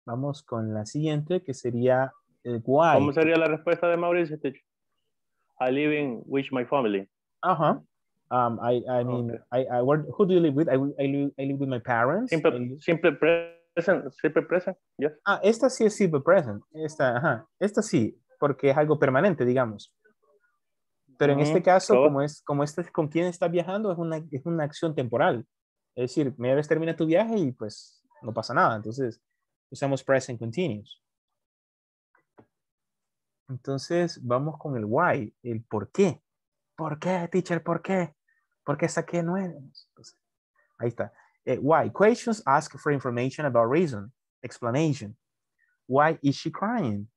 Vamos con la siguiente que sería el why. ¿Cómo sería la respuesta de Mauricio? I live in with my family. Ajá. Uh-huh. I mean, I work, who do you live with? I live with my parents. Simple present, yes. Ah, esta sí es simple present. Esta, ajá. Esta sí, porque es algo permanente, digamos. Pero en este caso, como con quién estás viajando, es una acción temporal. Es decir, media vez termina tu viaje y pues no pasa nada. Entonces, usamos present continuous. Entonces, vamos con el why, el por qué. ¿Por qué, teacher? ¿Por qué? Porque saqué 9. Entonces, ahí está. Why? Questions ask for information about reason. Explanation. Why is she crying?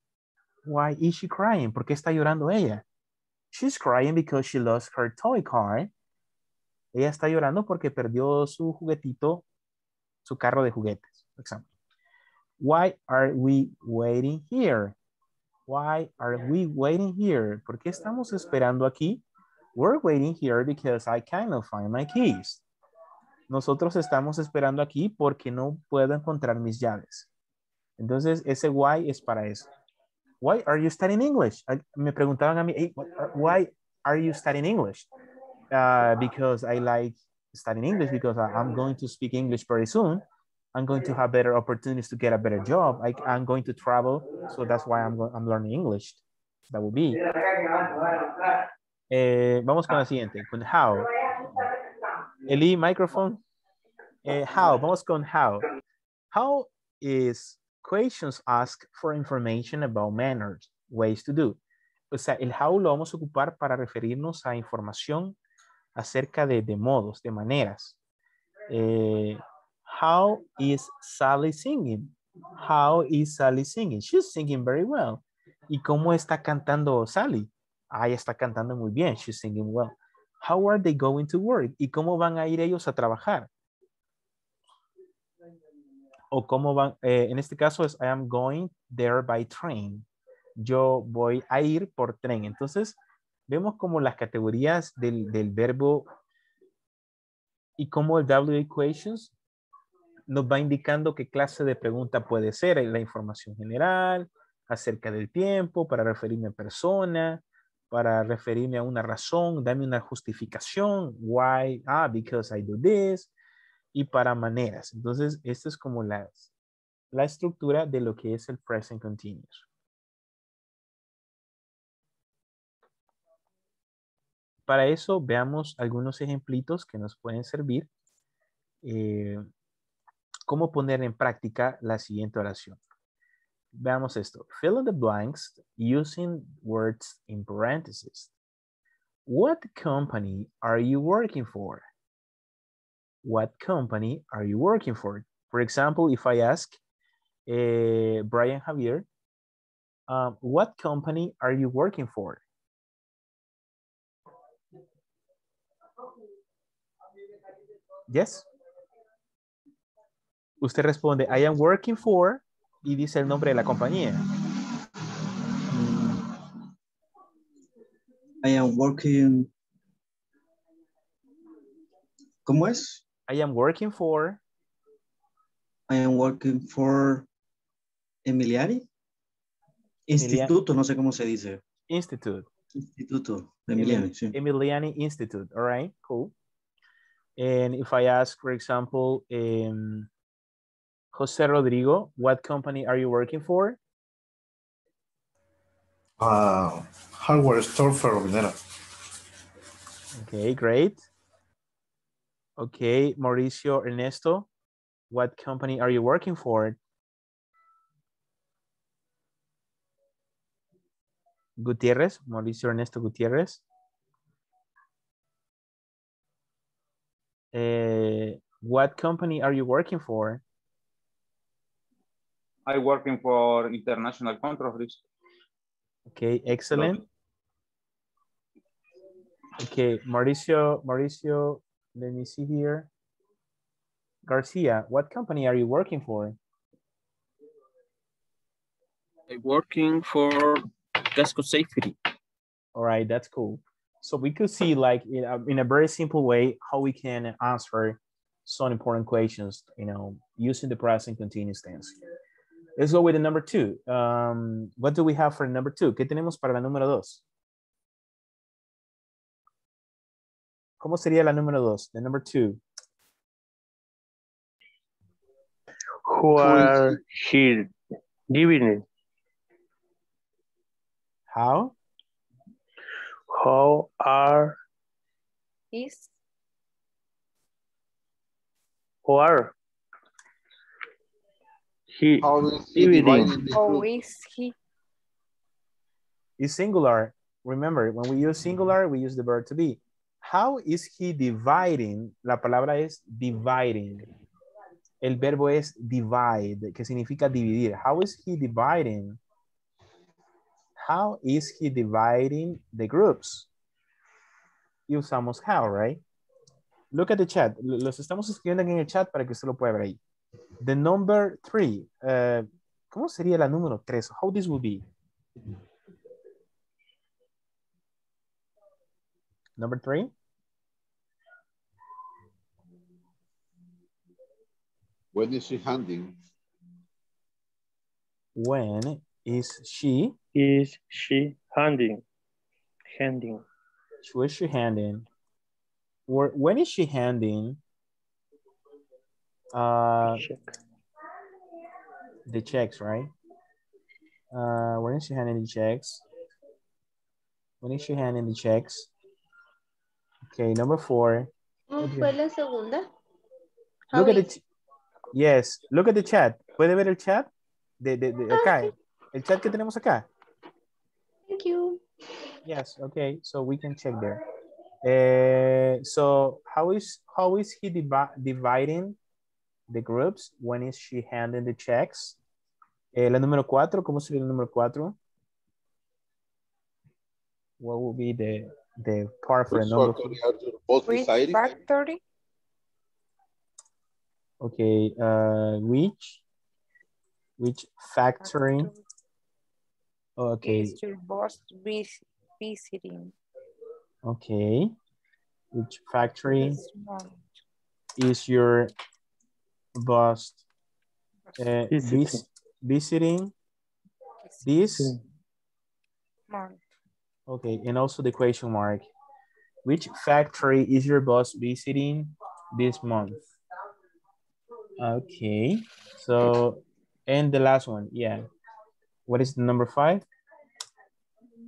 Why is she crying? ¿Por qué está llorando ella? She's crying because she lost her toy car. Ella está llorando porque perdió su juguetito, su carro de juguetes, por ejemplo. Why are we waiting here? Why are we waiting here? ¿Por qué estamos esperando aquí? We're waiting here because I cannot find my keys. Nosotros estamos esperando aquí porque no puedo encontrar mis llaves. Entonces, ese why es para eso. Why are you studying English? Me preguntaban a mí, hey, why are you studying English? Because I like studying English because I'm going to speak English very soon. I'm going to have better opportunities to get a better job. I'm going to travel. So that's why I'm learning English. That would be. Vamos con la siguiente, con how. Eli, microphone. How, vamos con how. How is questions asked for information about manners, ways to do. O sea, el how lo vamos a ocupar para referirnos a información acerca de modos, de maneras. How is Sally singing? How is Sally singing? She's singing very well. ¿Y cómo está cantando Sally? Ah, ella está cantando muy bien. She's singing well. How are they going to work? ¿Y cómo van a ir ellos a trabajar? O cómo van, en este caso es I am going there by train. Yo voy a ir por tren. Entonces, vemos como las categorías del verbo y cómo el WH questions nos va indicando qué clase de pregunta puede ser. La información general, acerca del tiempo, para referirme a persona, para referirme a una razón, dame una justificación, why, because I do this, y para maneras. Entonces, esta es como la estructura de lo que es el present continuous. Para eso, veamos algunos ejemplitos que nos pueden servir. Cómo poner en práctica la siguiente oración. Veamos esto. Fill in the blanks using words in parentheses. What company are you working for? What company are you working for? For example, if I ask Brian Javier, what company are you working for? Yes. Usted responde, I am working for... y dice el nombre de la compañía. I am working. ¿Cómo es? I am working for. I am working for Emiliani Instituto, no sé cómo se dice. Institute. Instituto. Emiliani, sí. Emiliani Institute. All right, cool. And if I ask, for example, Jose Rodrigo, what company are you working for? Hardware store for Robinera. Okay, great. Okay, Mauricio Ernesto, what company are you working for? Gutierrez, Mauricio Ernesto Gutierrez. What company are you working for? I'm working for International Control Risk. Okay, excellent. Okay, Mauricio, let me see here. Garcia, what company are you working for? I'm working for Gasco Safety. All right, that's cool. So we could see, like, in a very simple way how we can answer some important questions, you know, using the present continuous tense. Let's go with the number 2. What do we have for number 2? ¿Qué tenemos para la número 2? ¿Cómo sería la número 2? The number 2. Who are here dividend? How? How are is? Who are? He, how is he dividing? How is he? It's singular. Remember, when we use singular, we use the verb to be. How is he dividing? La palabra es dividing. El verbo es divide, que significa dividir. How is he dividing? How is he dividing the groups? Y usamos how, right? Look at the chat. Los estamos escribiendo en el chat para que usted lo pueda ver ahí. The number 3. ¿Cómo sería la número 3? How this would be? Number 3. When is she handing? When is she? Is she handing? Handing. Who is she handing? Or when is she handing? Check. The checks, right? When is she handing the checks? When is she handing the checks? Okay, number 4. ¿Fue la segunda? Look at it. Yes, look at the chat. ¿Puede ver el chat? Acá. El chat que tenemos acá. Thank you. Yes, okay, so we can check there. So how is he dividing the groups? When is she handing the checks? La número 4, ¿cómo sería la número 4? What would be the part for the number 4? Factory. Okay, which factory? Okay. Is your boss visiting? Okay. Which factory is your boss visiting this month? Okay, and also the question mark. Which factory is your boss visiting this month? Okay, so, and the last one, yeah. What is the number 5?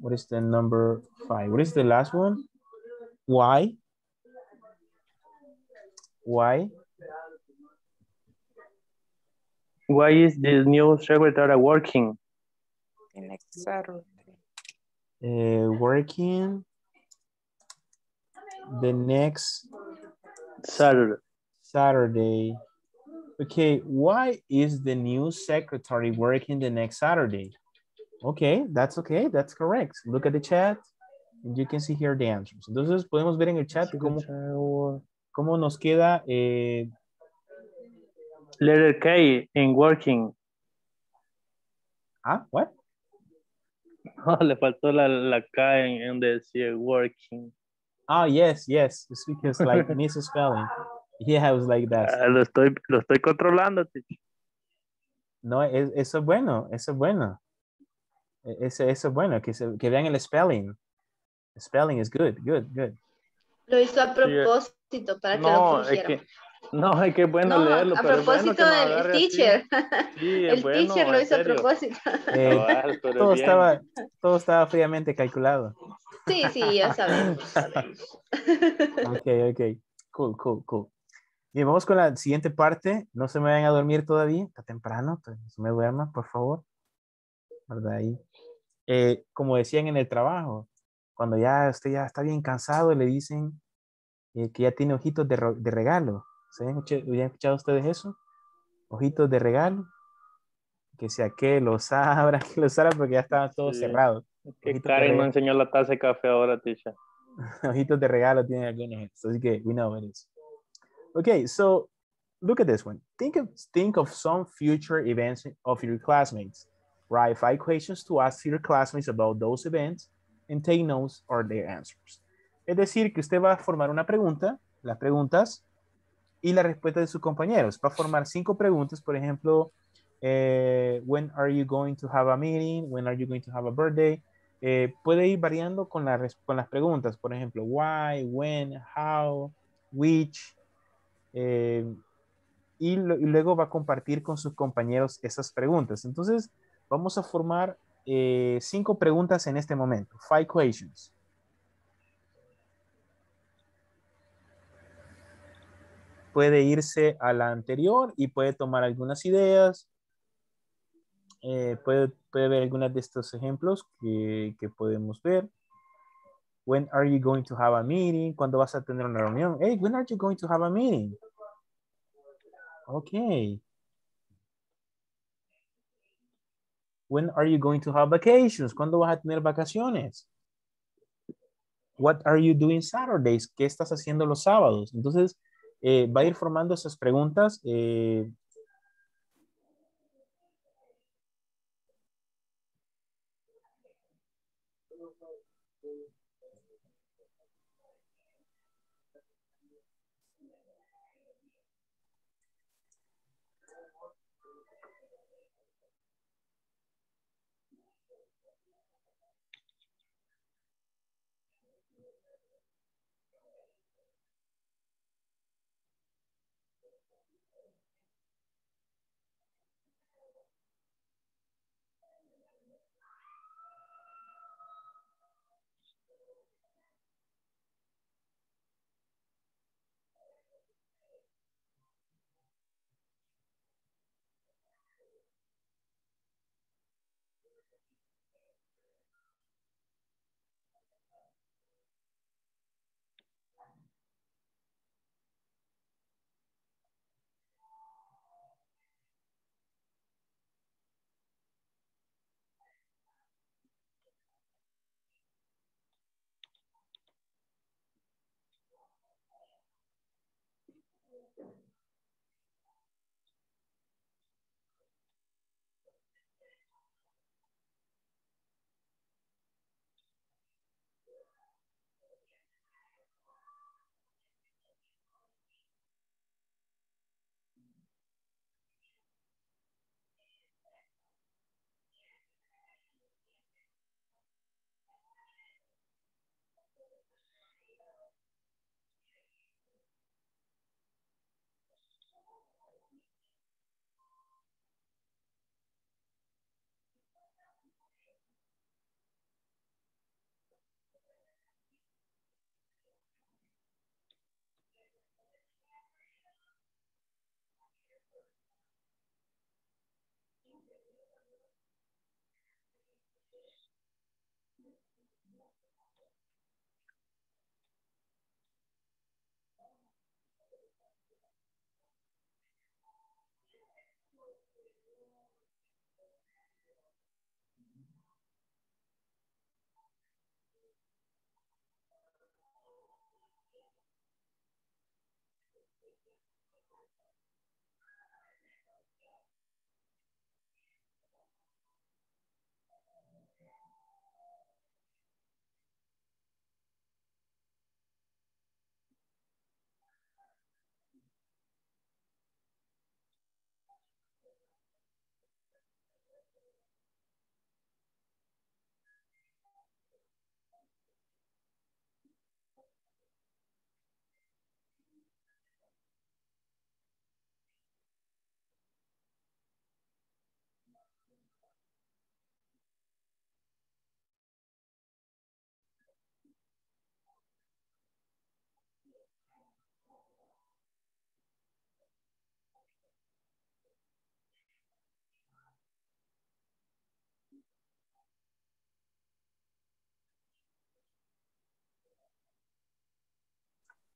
What is the number 5? What is the last one? Why? Why? Why is this new secretary working? Next Saturday. Working the next Saturday. Saturday. Okay, why is the new secretary working the next Saturday? Okay, that's correct. Look at the chat, and you can see here the answers. Entonces, podemos ver en el chat cómo nos queda... letter K in working. Ah, what? Oh, le faltó la K in the working. Ah, yes, it's because like misspelling. Yeah, I was like that. Lo estoy controlando. No, eso es bueno, eso es bueno. Eso es bueno, que vean el spelling. Spelling is good, good. Lo hizo a propósito para que lo pusieran. No, es que es bueno leerlo. A pero propósito es bueno del teacher. Sí, el bueno, teacher lo hizo a propósito. Todo estaba fríamente calculado. Sí, sí, ya sabemos. Ok. Cool. Bien, vamos con la siguiente parte. No se me vayan a dormir todavía. Está temprano, no se me duerman, por favor. ¿Verdad? Ahí. Como decían en el trabajo, cuando ya usted ya está bien cansado, le dicen que ya tiene ojitos de regalo. ¿Se habían escuchado ustedes eso? Ojitos de regalo. Que sea que los abra porque ya estaban todos cerrados. Que Karen me enseñó la taza de café ahora, Tisha. Ojitos de regalo tienen algunos. Así que we know what it is. Okay, so look at this one. Think of some future events of your classmates. Write 5 questions to ask your classmates about those events and take notes or their answers. Es decir, que usted va a formar una pregunta, las preguntas y la respuesta de sus compañeros. Va a formar 5 preguntas, por ejemplo, when are you going to have a meeting? When are you going to have a birthday? Puede ir variando con las preguntas, por ejemplo, why, when, how, which. Y luego va a compartir con sus compañeros esas preguntas. Entonces, vamos a formar 5 preguntas en este momento. 5 questions. Puede irse a la anterior y puede tomar algunas ideas. Puede ver algunos de estos ejemplos que podemos ver. When are you going to have a meeting? ¿Cuándo vas a tener una reunión? Hey, when are you going to have a meeting? Okay. When are you going to have vacations? ¿Cuándo vas a tener vacaciones? What are you doing Saturdays? ¿Qué estás haciendo los sábados? Entonces, va a ir formando esas preguntas.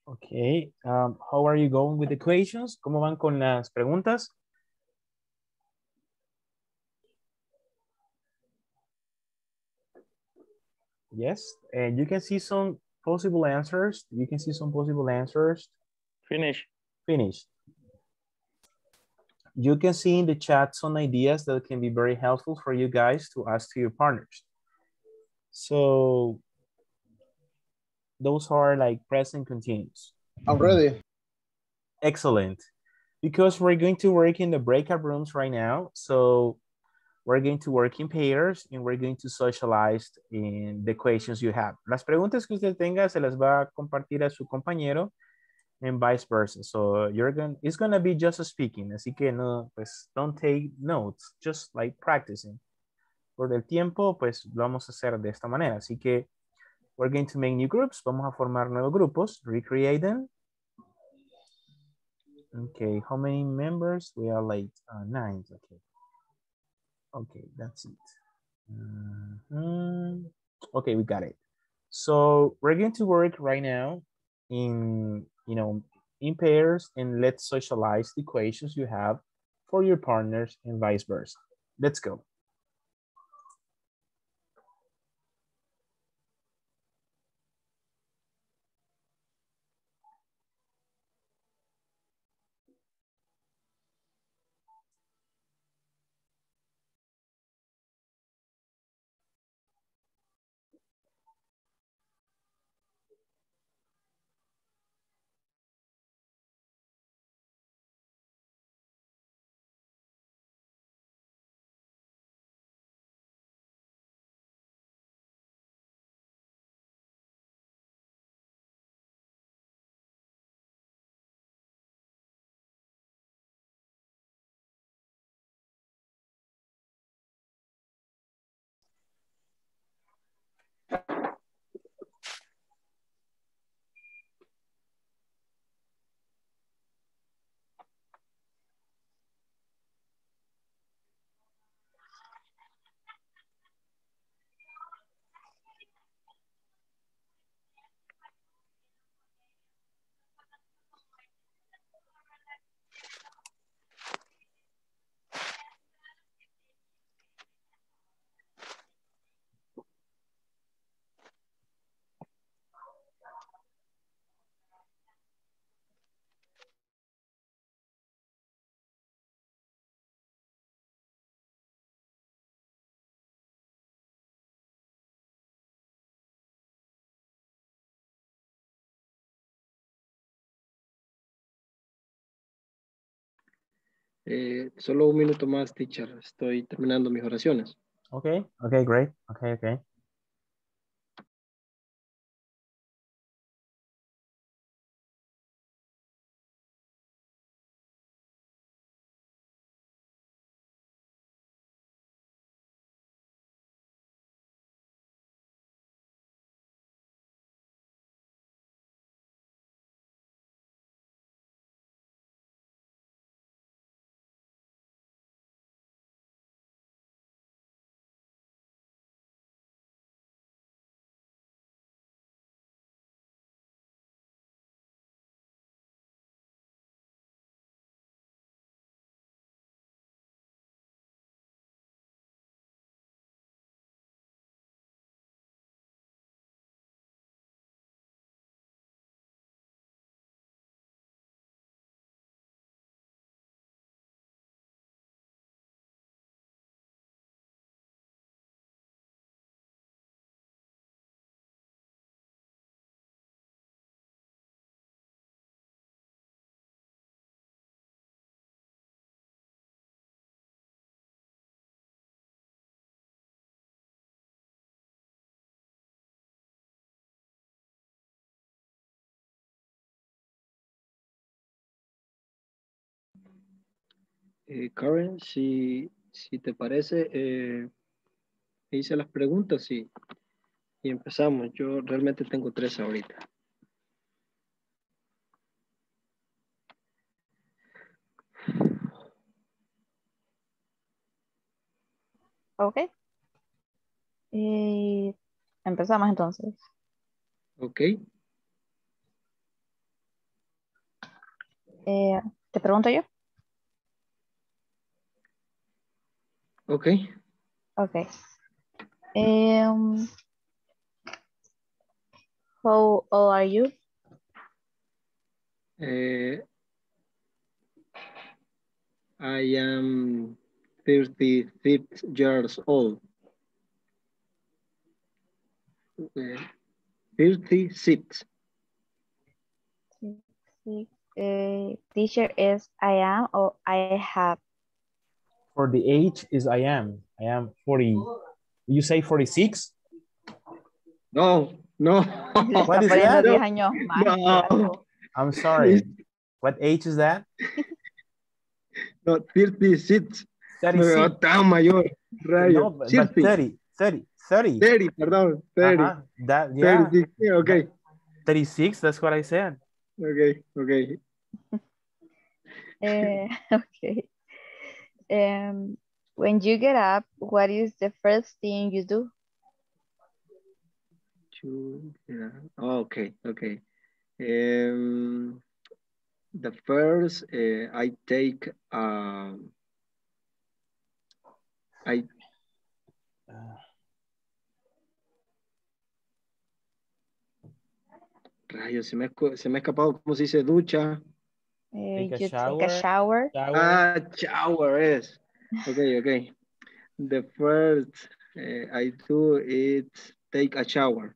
Okay, how are you going with the questions? ¿Cómo van con las preguntas? Yes, and you can see some possible answers. You can see some possible answers. Finish. You can see in the chat some ideas that can be very helpful for you guys to ask to your partners. So those are like present continuous. I'm ready. Excellent. Because we're going to work in the breakout rooms right now. So we're going to work in pairs and we're going to socialize in the questions you have. Las preguntas que usted tenga se las va a compartir a su compañero and vice versa. So you're going, it's going to be just speaking. Así que no, pues don't take notes, just like practicing. Por el tiempo, pues lo vamos a hacer de esta manera. Así que we're going to make new groups. Vamos a formar nuevos grupos. Recreate them. Okay, how many members? We are like 9. Okay. Okay, that's it. Okay, we got it. So we're going to work right now in, you know, in pairs, and let's socialize the equations you have for your partners and vice versa. Let's go. Solo un minuto más, teacher. Estoy terminando mis oraciones. Okay, okay, great. Okay, okay. Karen, si te parece, hice las preguntas y empezamos. Yo realmente tengo 3 ahorita. Ok. Y empezamos entonces. Ok. ¿Te pregunto yo? Ok. Ok. How old are you? I am 36 years old. 36. Teacher is I am or I have? For the age is I am. I am 40. You say 46? No, no. What is that? No. No. I'm sorry. What age is that? No, 36. 36. No, but 30, pardon, 30. That, yeah. 36, okay. 36, that's what I said. Okay, okay. Okay. When you get up, what is the first thing you do? Okay, okay. The first, I take, Rayos, se me ha escapado cómo se dice ducha. You shower, take a shower. Shower, yes. Okay, okay. The first I do is take a shower.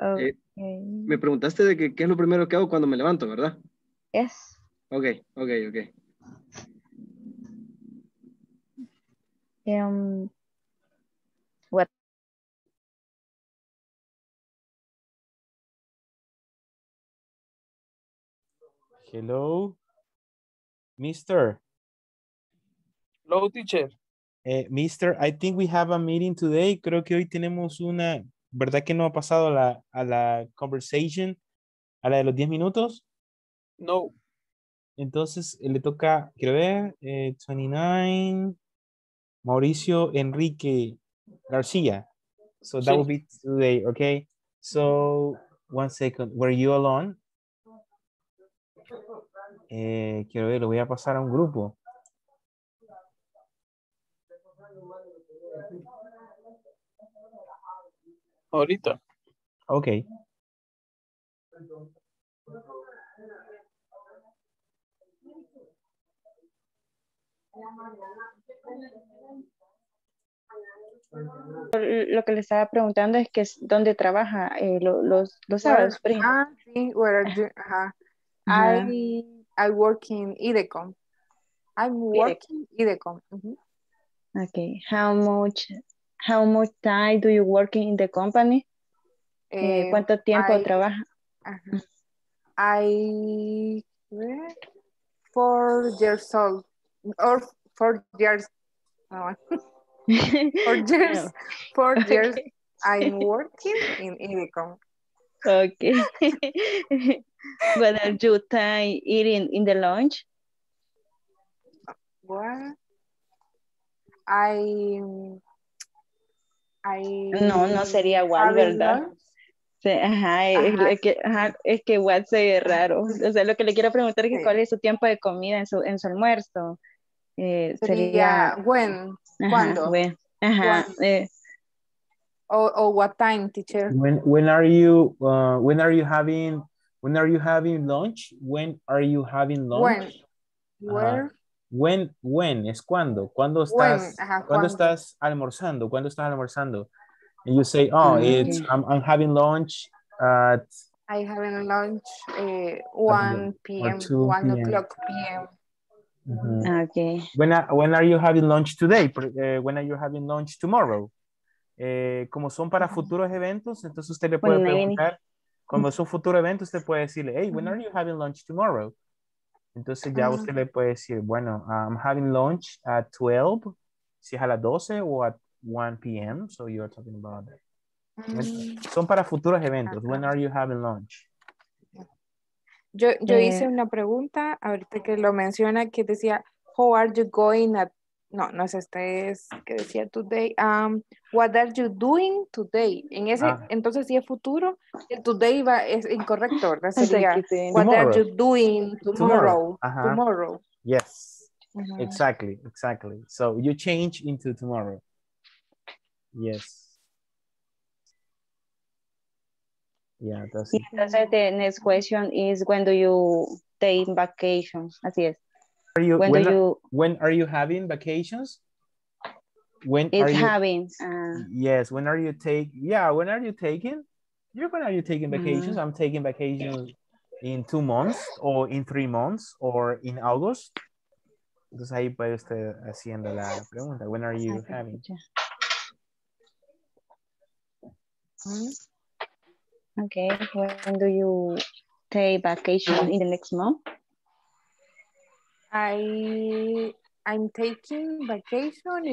Okay. Me preguntaste de qué es lo primero que hago cuando me levanto, ¿verdad? Yes. Okay, okay, okay. What? Hello, Mister. Hello, teacher. Mister, I think we have a meeting today. Creo que hoy tenemos una... ¿Verdad que no ha pasado a la conversation? ¿A la de los 10 minutos? No. Entonces, le toca, quiero ver, 29... Mauricio Enrique Garcia. So that will be today, okay? So, 1 second. Were you alone? Quiero ver, lo voy a pasar a un grupo. Ahorita. Okay. Lo que le estaba preguntando es que dónde trabaja los sábados. Sí, I work in IDECOM. I'm working IDECOM. Mm-hmm. Okay. How much time do you work in the company? ¿Cuánto tiempo trabaja? I 4 years old or 4 years. Oh. 4 years. No. 4 years. Okay. I'm working in IDECOM. Okay. What are you time eating in the lunch? What? No sería what, ¿verdad? Sí, es que what se es raro. O sea, lo que le quiero preguntar es que cuál es su tiempo de comida en su almuerzo. Sería ¿cuándo? When. Ajá. What time, teacher? When are you having lunch? When are you having lunch? When es cuando. ¿Cuándo estás almorzando? ¿Cuándo estás almorzando? And you say, oh, it's I'm having lunch at... I'm having lunch 1 p.m. 1 o'clock p.m. Okay. When are you having lunch today? When are you having lunch tomorrow? Como son para futuros eventos, entonces usted le puede preguntar. Como es un futuro evento, usted puede decirle, hey, when are you having lunch tomorrow? Entonces ya usted le puede decir, bueno, I'm having lunch at 12, si es a las 12 o at 1 p.m., so you're talking about that. Son para futuros eventos. When are you having lunch? Yo hice una pregunta, ahorita que lo menciona, que decía, how are you going at No es este, es que decía today. What are you doing today? En ese, entonces si es futuro, el today es incorrecto, ¿verdad? Sería, what are you doing tomorrow? Tomorrow. Yes, exactly. So you change into tomorrow. Yes. Yeah, that's it. Entonces the next question is, when do you take vacations? Así es. When are you having vacations? When are you taking vacations? I'm taking vacations in 2 months or in 3 months or in August. Entonces ahí puede usted haciendo la pregunta. When are you having? Okay. When do you take vacation in the next month? I'm taking vacation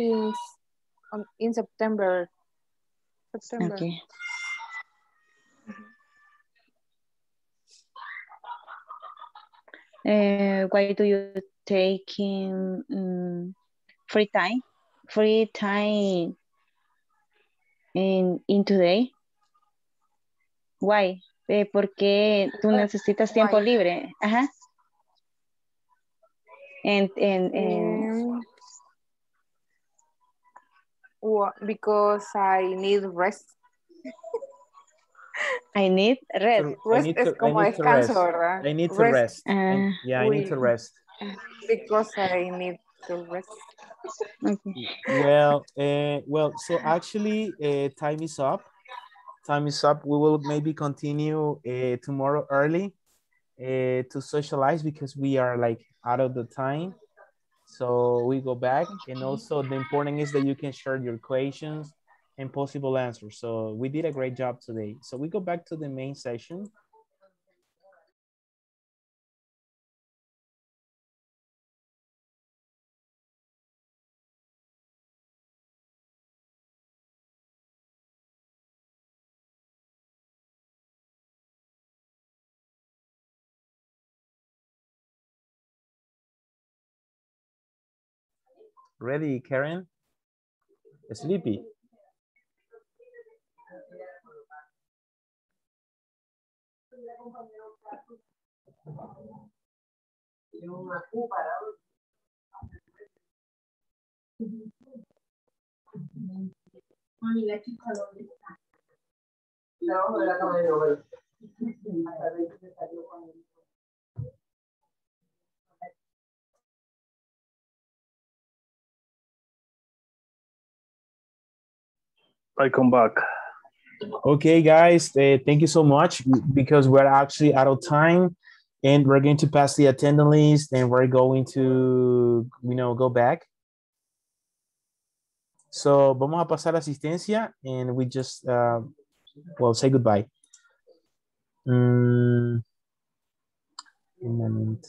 in September. Okay. Why do you take free time in today? Why? Porque tú necesitas tiempo libre. Ajá. And well, because I need rest. I need to rest. Because I need to rest. Okay. Well, so actually, time is up. We will maybe continue tomorrow early to socialize, because we are like out of the time, so we go back. And also the important is that you can share your questions and possible answers. So we did a great job today, so we go back to the main session. Ready, Karen? Sleepy. I come back. Okay, guys, thank you so much, because we're actually out of time, and we're going to pass the attendance list, and we're going to, go back. So vamos a pasar la asistencia, and we just, say goodbye. In a minute.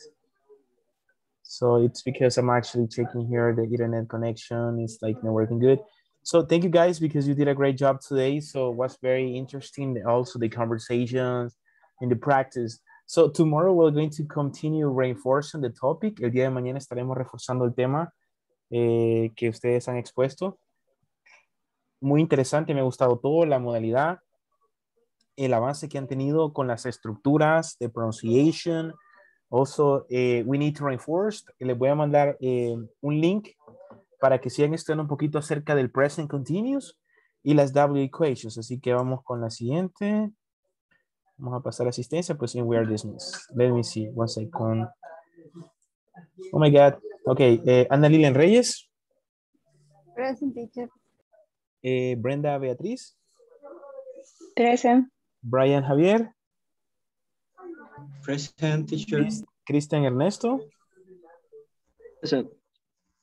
So it's because I'm actually checking here the internet connection. It's like not working good. So thank you guys, because you did a great job today. So it was very interesting, also the conversations and the practice. So tomorrow we're going to continue reinforcing the topic. El día de mañana estaremos reforzando el tema que ustedes han expuesto. Muy interesante, me ha gustado todo, la modalidad, el avance que han tenido con las estructuras, the pronunciation. Also, we need to reinforce. Les voy a mandar un link para que sigan estudiando un poquito acerca del present continuous y las W equations. Así que vamos con la siguiente. Vamos a pasar a asistencia, pues, and we are dismissed. Let me see, one second. Oh my God. Okay, Ana Lillian Reyes. Present, teacher. Brenda Beatriz. Present. Brian Javier. Present, teacher. Christian Ernesto. Present.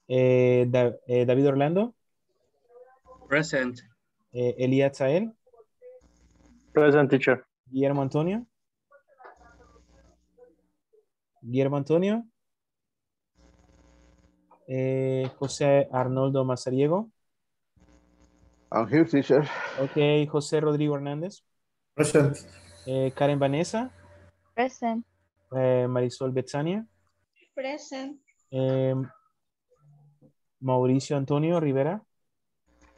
David Orlando. Present. Eli Azael. Present, teacher. Guillermo Antonio. Jose Arnoldo Mazariego. I'm here, teacher. Okay, Jose Rodrigo Hernandez. Present. Karen Vanessa. Present. Marisol Betania. Present. Mauricio Antonio Rivera.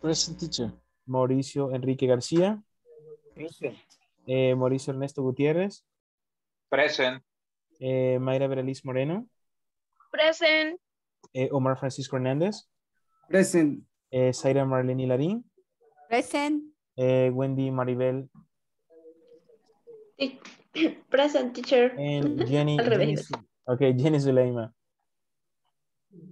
Present, teacher. Mauricio Enrique Garcia. Present. Mauricio Ernesto Gutierrez. Present. Mayra Berliz Moreno. Present. Omar Francisco Hernández. Present. Saira Marleni Larín. Present. Wendy Maribel. Present, teacher. And Jenny Suleyma.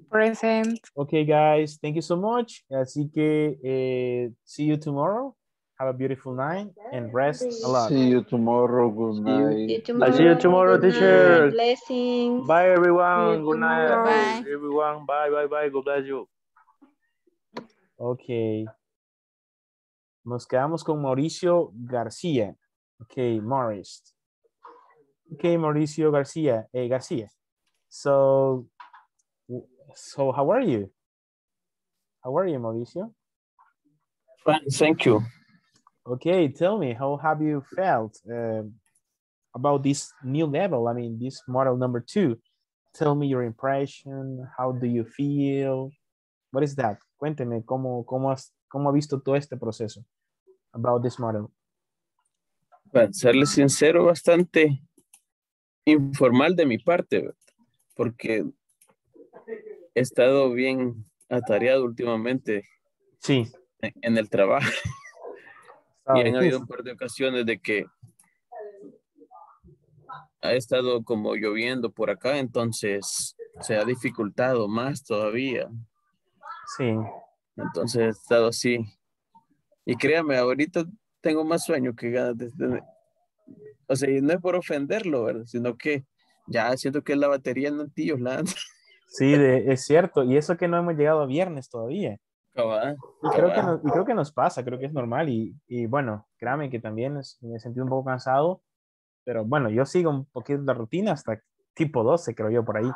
Present. Okay, guys, thank you so much. Así que see you tomorrow. Have a beautiful night and rest a lot. See you tomorrow. Good night. See you tomorrow, teacher. Blessings. Bye, everyone. Good night. Bye, everyone. Bye, bye, bye. God bless you. Okay. Nos quedamos con Mauricio García. Okay, Maurice. Okay, Mauricio García. García. So how are you? How are you, Mauricio? Fine, thank you. Okay, tell me, how have you felt about this new level? I mean, this model number 2. Tell me your impression. How do you feel? What is that? Cuénteme, ¿cómo ha visto todo este proceso about this model? Para serle sincero, bastante informal de mi parte, porque he estado bien atareado últimamente. Sí. En el trabajo. Y han habido un par de ocasiones de que ha estado como lloviendo por acá, entonces se ha dificultado más todavía. Sí. Entonces he estado así. Y créame, ahorita tengo más sueño que ganas de tener. O sea, y no es por ofenderlo, ¿verdad? Sino que ya siento que la batería no tíos la anda. Sí, es cierto. Y eso que no hemos llegado a viernes todavía. Creo que nos pasa, creo que es normal y bueno, créame que también me sentí un poco cansado, pero bueno, yo sigo un poquito la rutina hasta tipo 12 creo yo por ahí,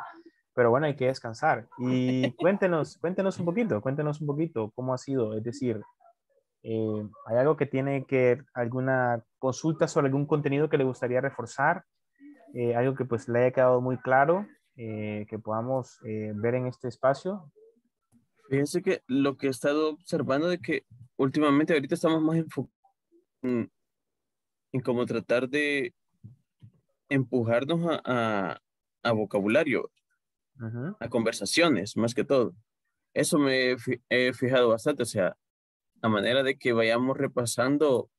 pero bueno, hay que descansar. Y cuéntenos un poquito cómo ha sido, es decir, ¿hay algo que tiene que, alguna consulta sobre algún contenido que le gustaría reforzar? Algo que pues le haya quedado muy claro, que podamos ver en este espacio. Fíjense que lo que he estado observando de que últimamente ahorita estamos más enfocados en cómo tratar de empujarnos a vocabulario, uh-huh, a conversaciones más que todo. Eso me he fijado bastante, o sea, a manera de que vayamos repasando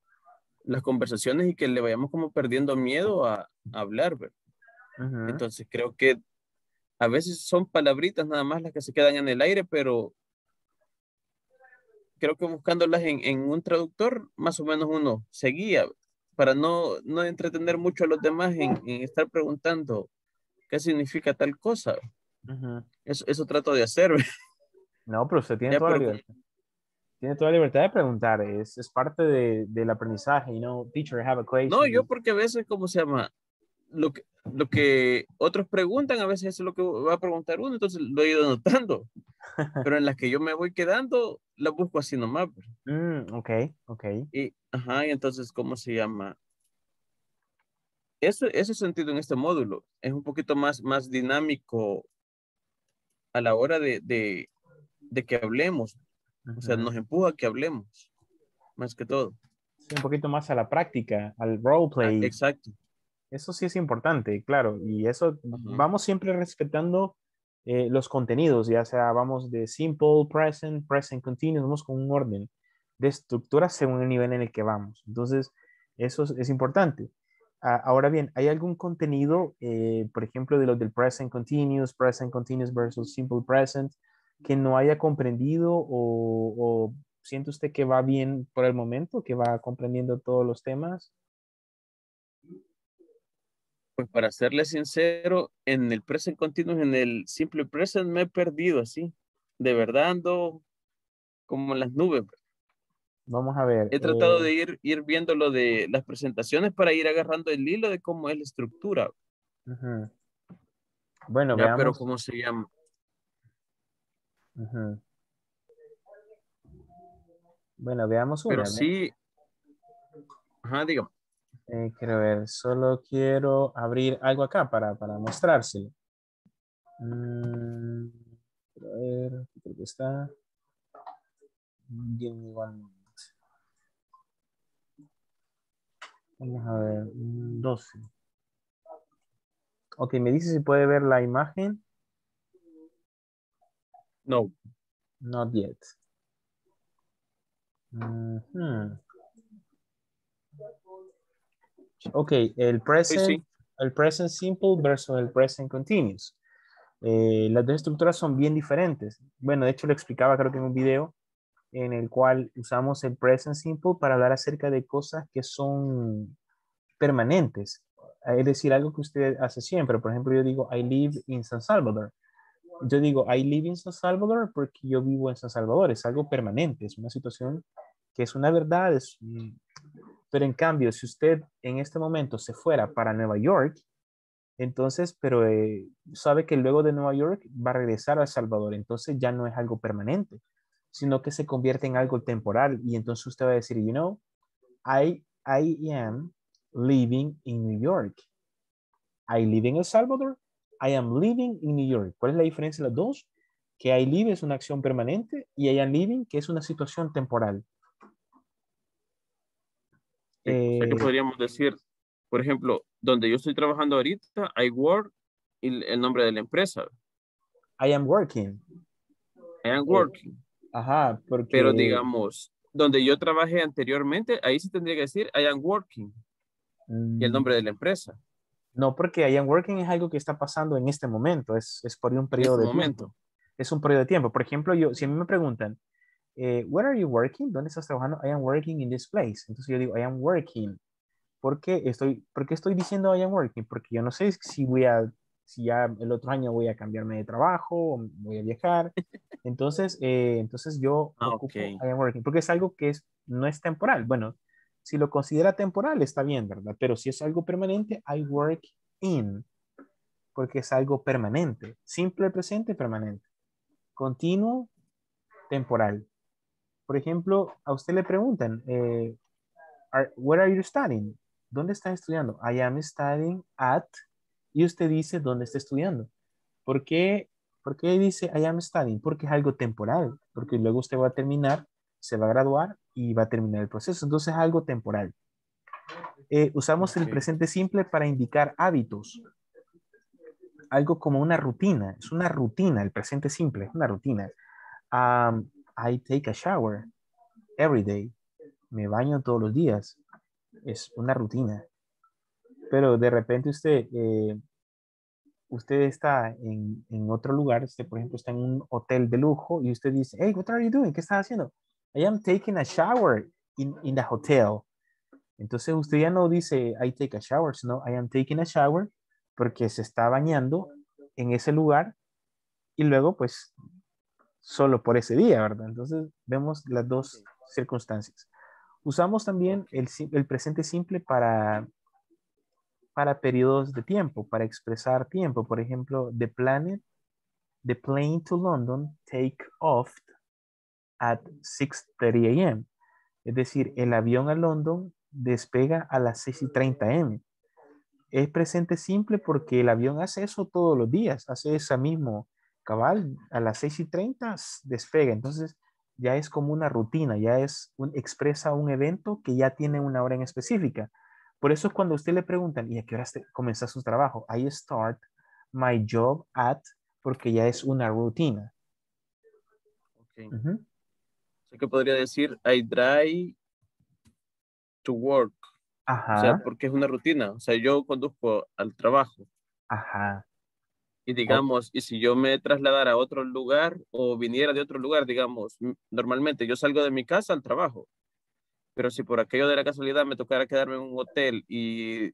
las conversaciones y que le vayamos como perdiendo miedo a hablar, ¿verdad? Uh-huh. Entonces creo que a veces son palabritas nada más las que se quedan en el aire, pero creo que buscándolas en un traductor, más o menos uno se guía para no entretener mucho a los demás en estar preguntando qué significa tal cosa. Uh-huh. Eso trato de hacer. No, pero usted tiene toda la libertad. Tiene toda la libertad de preguntar. Es parte del aprendizaje. You know, teacher, have a question. No, yo porque a veces, ¿cómo se llama? Lo que otros preguntan, a veces eso es lo que va a preguntar uno, entonces lo he ido anotando. Pero en las que yo me voy quedando, las busco así nomás. Ok. Y entonces, ¿cómo se llama? Ese sentido en este módulo es un poquito más dinámico a la hora de que hablemos. Uh-huh. O sea, nos empuja a que hablemos, más que todo. Sí, un poquito más a la práctica, al roleplay. Ah, exacto. Eso sí es importante, claro, y eso, uh-huh, vamos siempre respetando los contenidos, ya sea vamos de simple, present, present continuous, vamos con un orden de estructura según el nivel en el que vamos. Entonces, eso es importante. Ahora bien, ¿hay algún contenido, por ejemplo, de los del present continuous versus simple present, que no haya comprendido o siente usted que va bien por el momento, que va comprendiendo todos los temas? Pues para serle sincero, en el present continuous, en el simple present me he perdido así. De verdad ando como en las nubes. Vamos a ver. He tratado de ir viendo lo de las presentaciones para ir agarrando el hilo de cómo es la estructura. Uh-huh. Bueno, ya, veamos. Pero ¿cómo se llama? Uh-huh. Bueno, veamos una. Pero sí. Ajá, digamos. Quiero ver, solo quiero abrir algo acá para mostrárselo. Pero a ver, aquí creo que está. Give me one moment. Vamos a ver, 12. Ok, me dice si puede ver la imagen. No. Not yet. Ok, el present, sí. El present simple versus el present continuous. Las dos estructuras son bien diferentes. Bueno, de hecho lo explicaba creo que en un video en el cual usamos el present simple para hablar acerca de cosas que son permanentes. Es decir, algo que usted hace siempre. Por ejemplo, yo digo, I live in San Salvador. Yo digo, I live in San Salvador porque yo vivo en San Salvador. Es algo permanente, es una situación que es una verdad. Es... Pero en cambio, si usted en este momento se fuera para Nueva York, entonces, pero sabe que luego de Nueva York va a regresar a El Salvador. Entonces ya no es algo permanente, sino que se convierte en algo temporal. Y entonces usted va a decir, you know, I am living in New York. I live in El Salvador. I am living in New York. ¿Cuál es la diferencia de las dos? Que I live es una acción permanente y I am living que es una situación temporal. O sea que podríamos decir, por ejemplo, donde yo estoy trabajando ahorita, I work, y el nombre de la empresa. I am working. I am working. Ajá, porque... Pero digamos, donde yo trabajé anteriormente, ahí sí tendría que decir I am working. Y el nombre de la empresa. No, porque I am working es algo que está pasando en este momento. Es por un periodo de tiempo. Es un periodo de tiempo. Por ejemplo, yo, si a mí me preguntan, where are you working? ¿Dónde estás trabajando? I am working in this place. Entonces yo digo, I am working. ¿Por qué estoy diciendo I am working? Porque yo no sé si si ya el otro año voy a cambiarme de trabajo, voy a viajar. Entonces, yo ocupo okay. I am working. Porque es algo que no es temporal. Bueno, si lo considera temporal está bien, ¿verdad? Pero si es algo permanente, I work in. Porque es algo permanente. Simple, presente, permanente. Continuo, temporal. Por ejemplo, a usted le preguntan, where are you studying? ¿Dónde está estudiando? I am studying at... Y usted dice dónde está estudiando. ¿Por qué dice I am studying? Porque es algo temporal. Porque luego usted va a terminar, se va a graduar y va a terminar el proceso. Entonces es algo temporal. Usamos el presente simple para indicar hábitos. Algo como una rutina. Es una rutina. El presente simple es una rutina. I take a shower every day. Me baño todos los días. Es una rutina. Pero de repente usted está en otro lugar, usted por ejemplo está en un hotel de lujo y usted dice, hey, what are you doing? ¿Qué estás haciendo? I am taking a shower in the hotel. Entonces usted ya no dice I take a shower, sino I am taking a shower porque se está bañando en ese lugar y luego pues solo por ese día, ¿verdad? Entonces vemos las dos circunstancias. Usamos también el presente simple para periodos de tiempo, para expresar tiempo. Por ejemplo, the plane to London take off at 6:30 a.m. Es decir, el avión a London despega a las 6:30 a.m. Es presente simple porque el avión hace eso todos los días, hace esa mismo cabal, a las 6:30 despega. Entonces ya es como una rutina, ya expresa un evento que ya tiene una hora en específica. Por eso es cuando a usted le preguntan, ¿y a qué hora comenzás su trabajo? I start my job at, porque ya es una rutina. Okay. Uh-huh. Así que podría decir, I drive to work. Ajá. O sea, porque es una rutina. O sea, yo conduzco al trabajo. Ajá. Y digamos, y si yo me trasladara a otro lugar o viniera de otro lugar, digamos, normalmente yo salgo de mi casa al trabajo. Pero si por aquello de la casualidad me tocara quedarme en un hotel y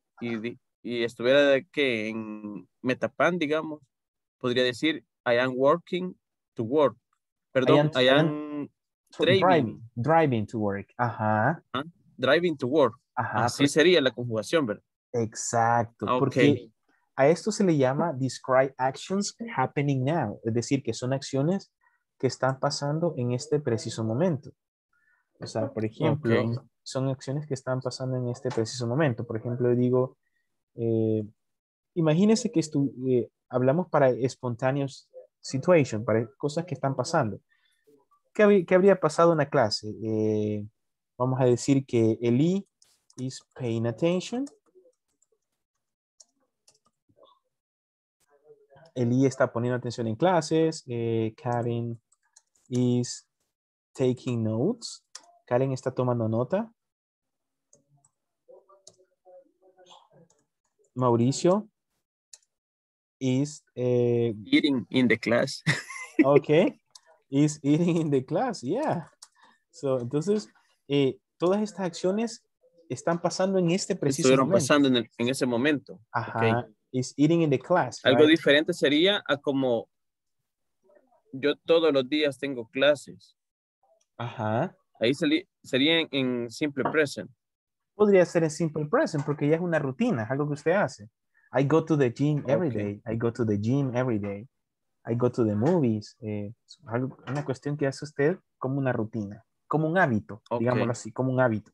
estuviera de que en Metapan, digamos, podría decir, I am working to work. Perdón, I am driving to work. Ajá. Driving to work. Ajá. Así sería la conjugación, ¿verdad? Exacto. Okay. Porque a esto se le llama describe actions happening now. Es decir, que son acciones que están pasando en este preciso momento. O sea, por ejemplo, okay. Son acciones que están pasando en este preciso momento. Por ejemplo, digo, imagínense que hablamos para espontáneos situation, para cosas que están pasando. ¿Qué habría pasado en la clase? Vamos a decir que Eli is paying attention. Eli está poniendo atención en clases. Karen is taking notes. Karen está tomando nota. Mauricio is eating in the class. Okay. Is eating in the class. Yeah. So, entonces, todas estas acciones están pasando en este preciso momento. Estuvieron pasando en ese momento. Ajá. Okay. Is eating in the class. Algo right? diferente sería a como yo todos los días tengo clases. Ajá. Ahí sería en simple present. Podría ser en simple present porque ya es una rutina, es algo que usted hace. I go to the gym every day. I go to the gym every day. I go to the movies. Es una cuestión que hace usted como una rutina, como un hábito, digámoslo así, como un hábito.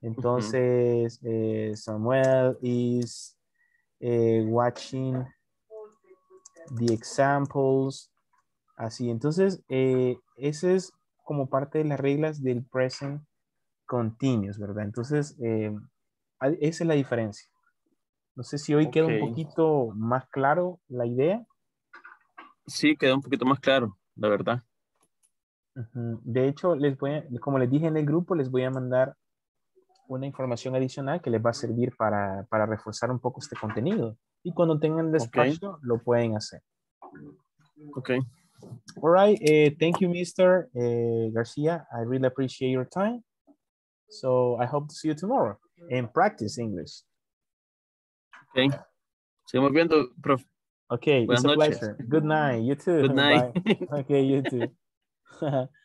Entonces, Samuel is watching the examples. Así, entonces, ese es como parte de las reglas del present continuous, ¿verdad? Entonces, esa es la diferencia. No sé si hoy queda un poquito más claro la idea. Sí, queda un poquito más claro, la verdad. De hecho, como les dije en el grupo, les voy a mandar una información adicional que les va a servir para reforzar un poco este contenido. Y cuando tengan despacho, lo pueden hacer. Ok. All right. Thank you, Mr. Garcia. I really appreciate your time. So I hope to see you tomorrow and practice English. Okay. Seguimos viendo, prof. Okay. Buenas noches. It's a pleasure. Good night. You too. Good night. Bye. Okay, you too.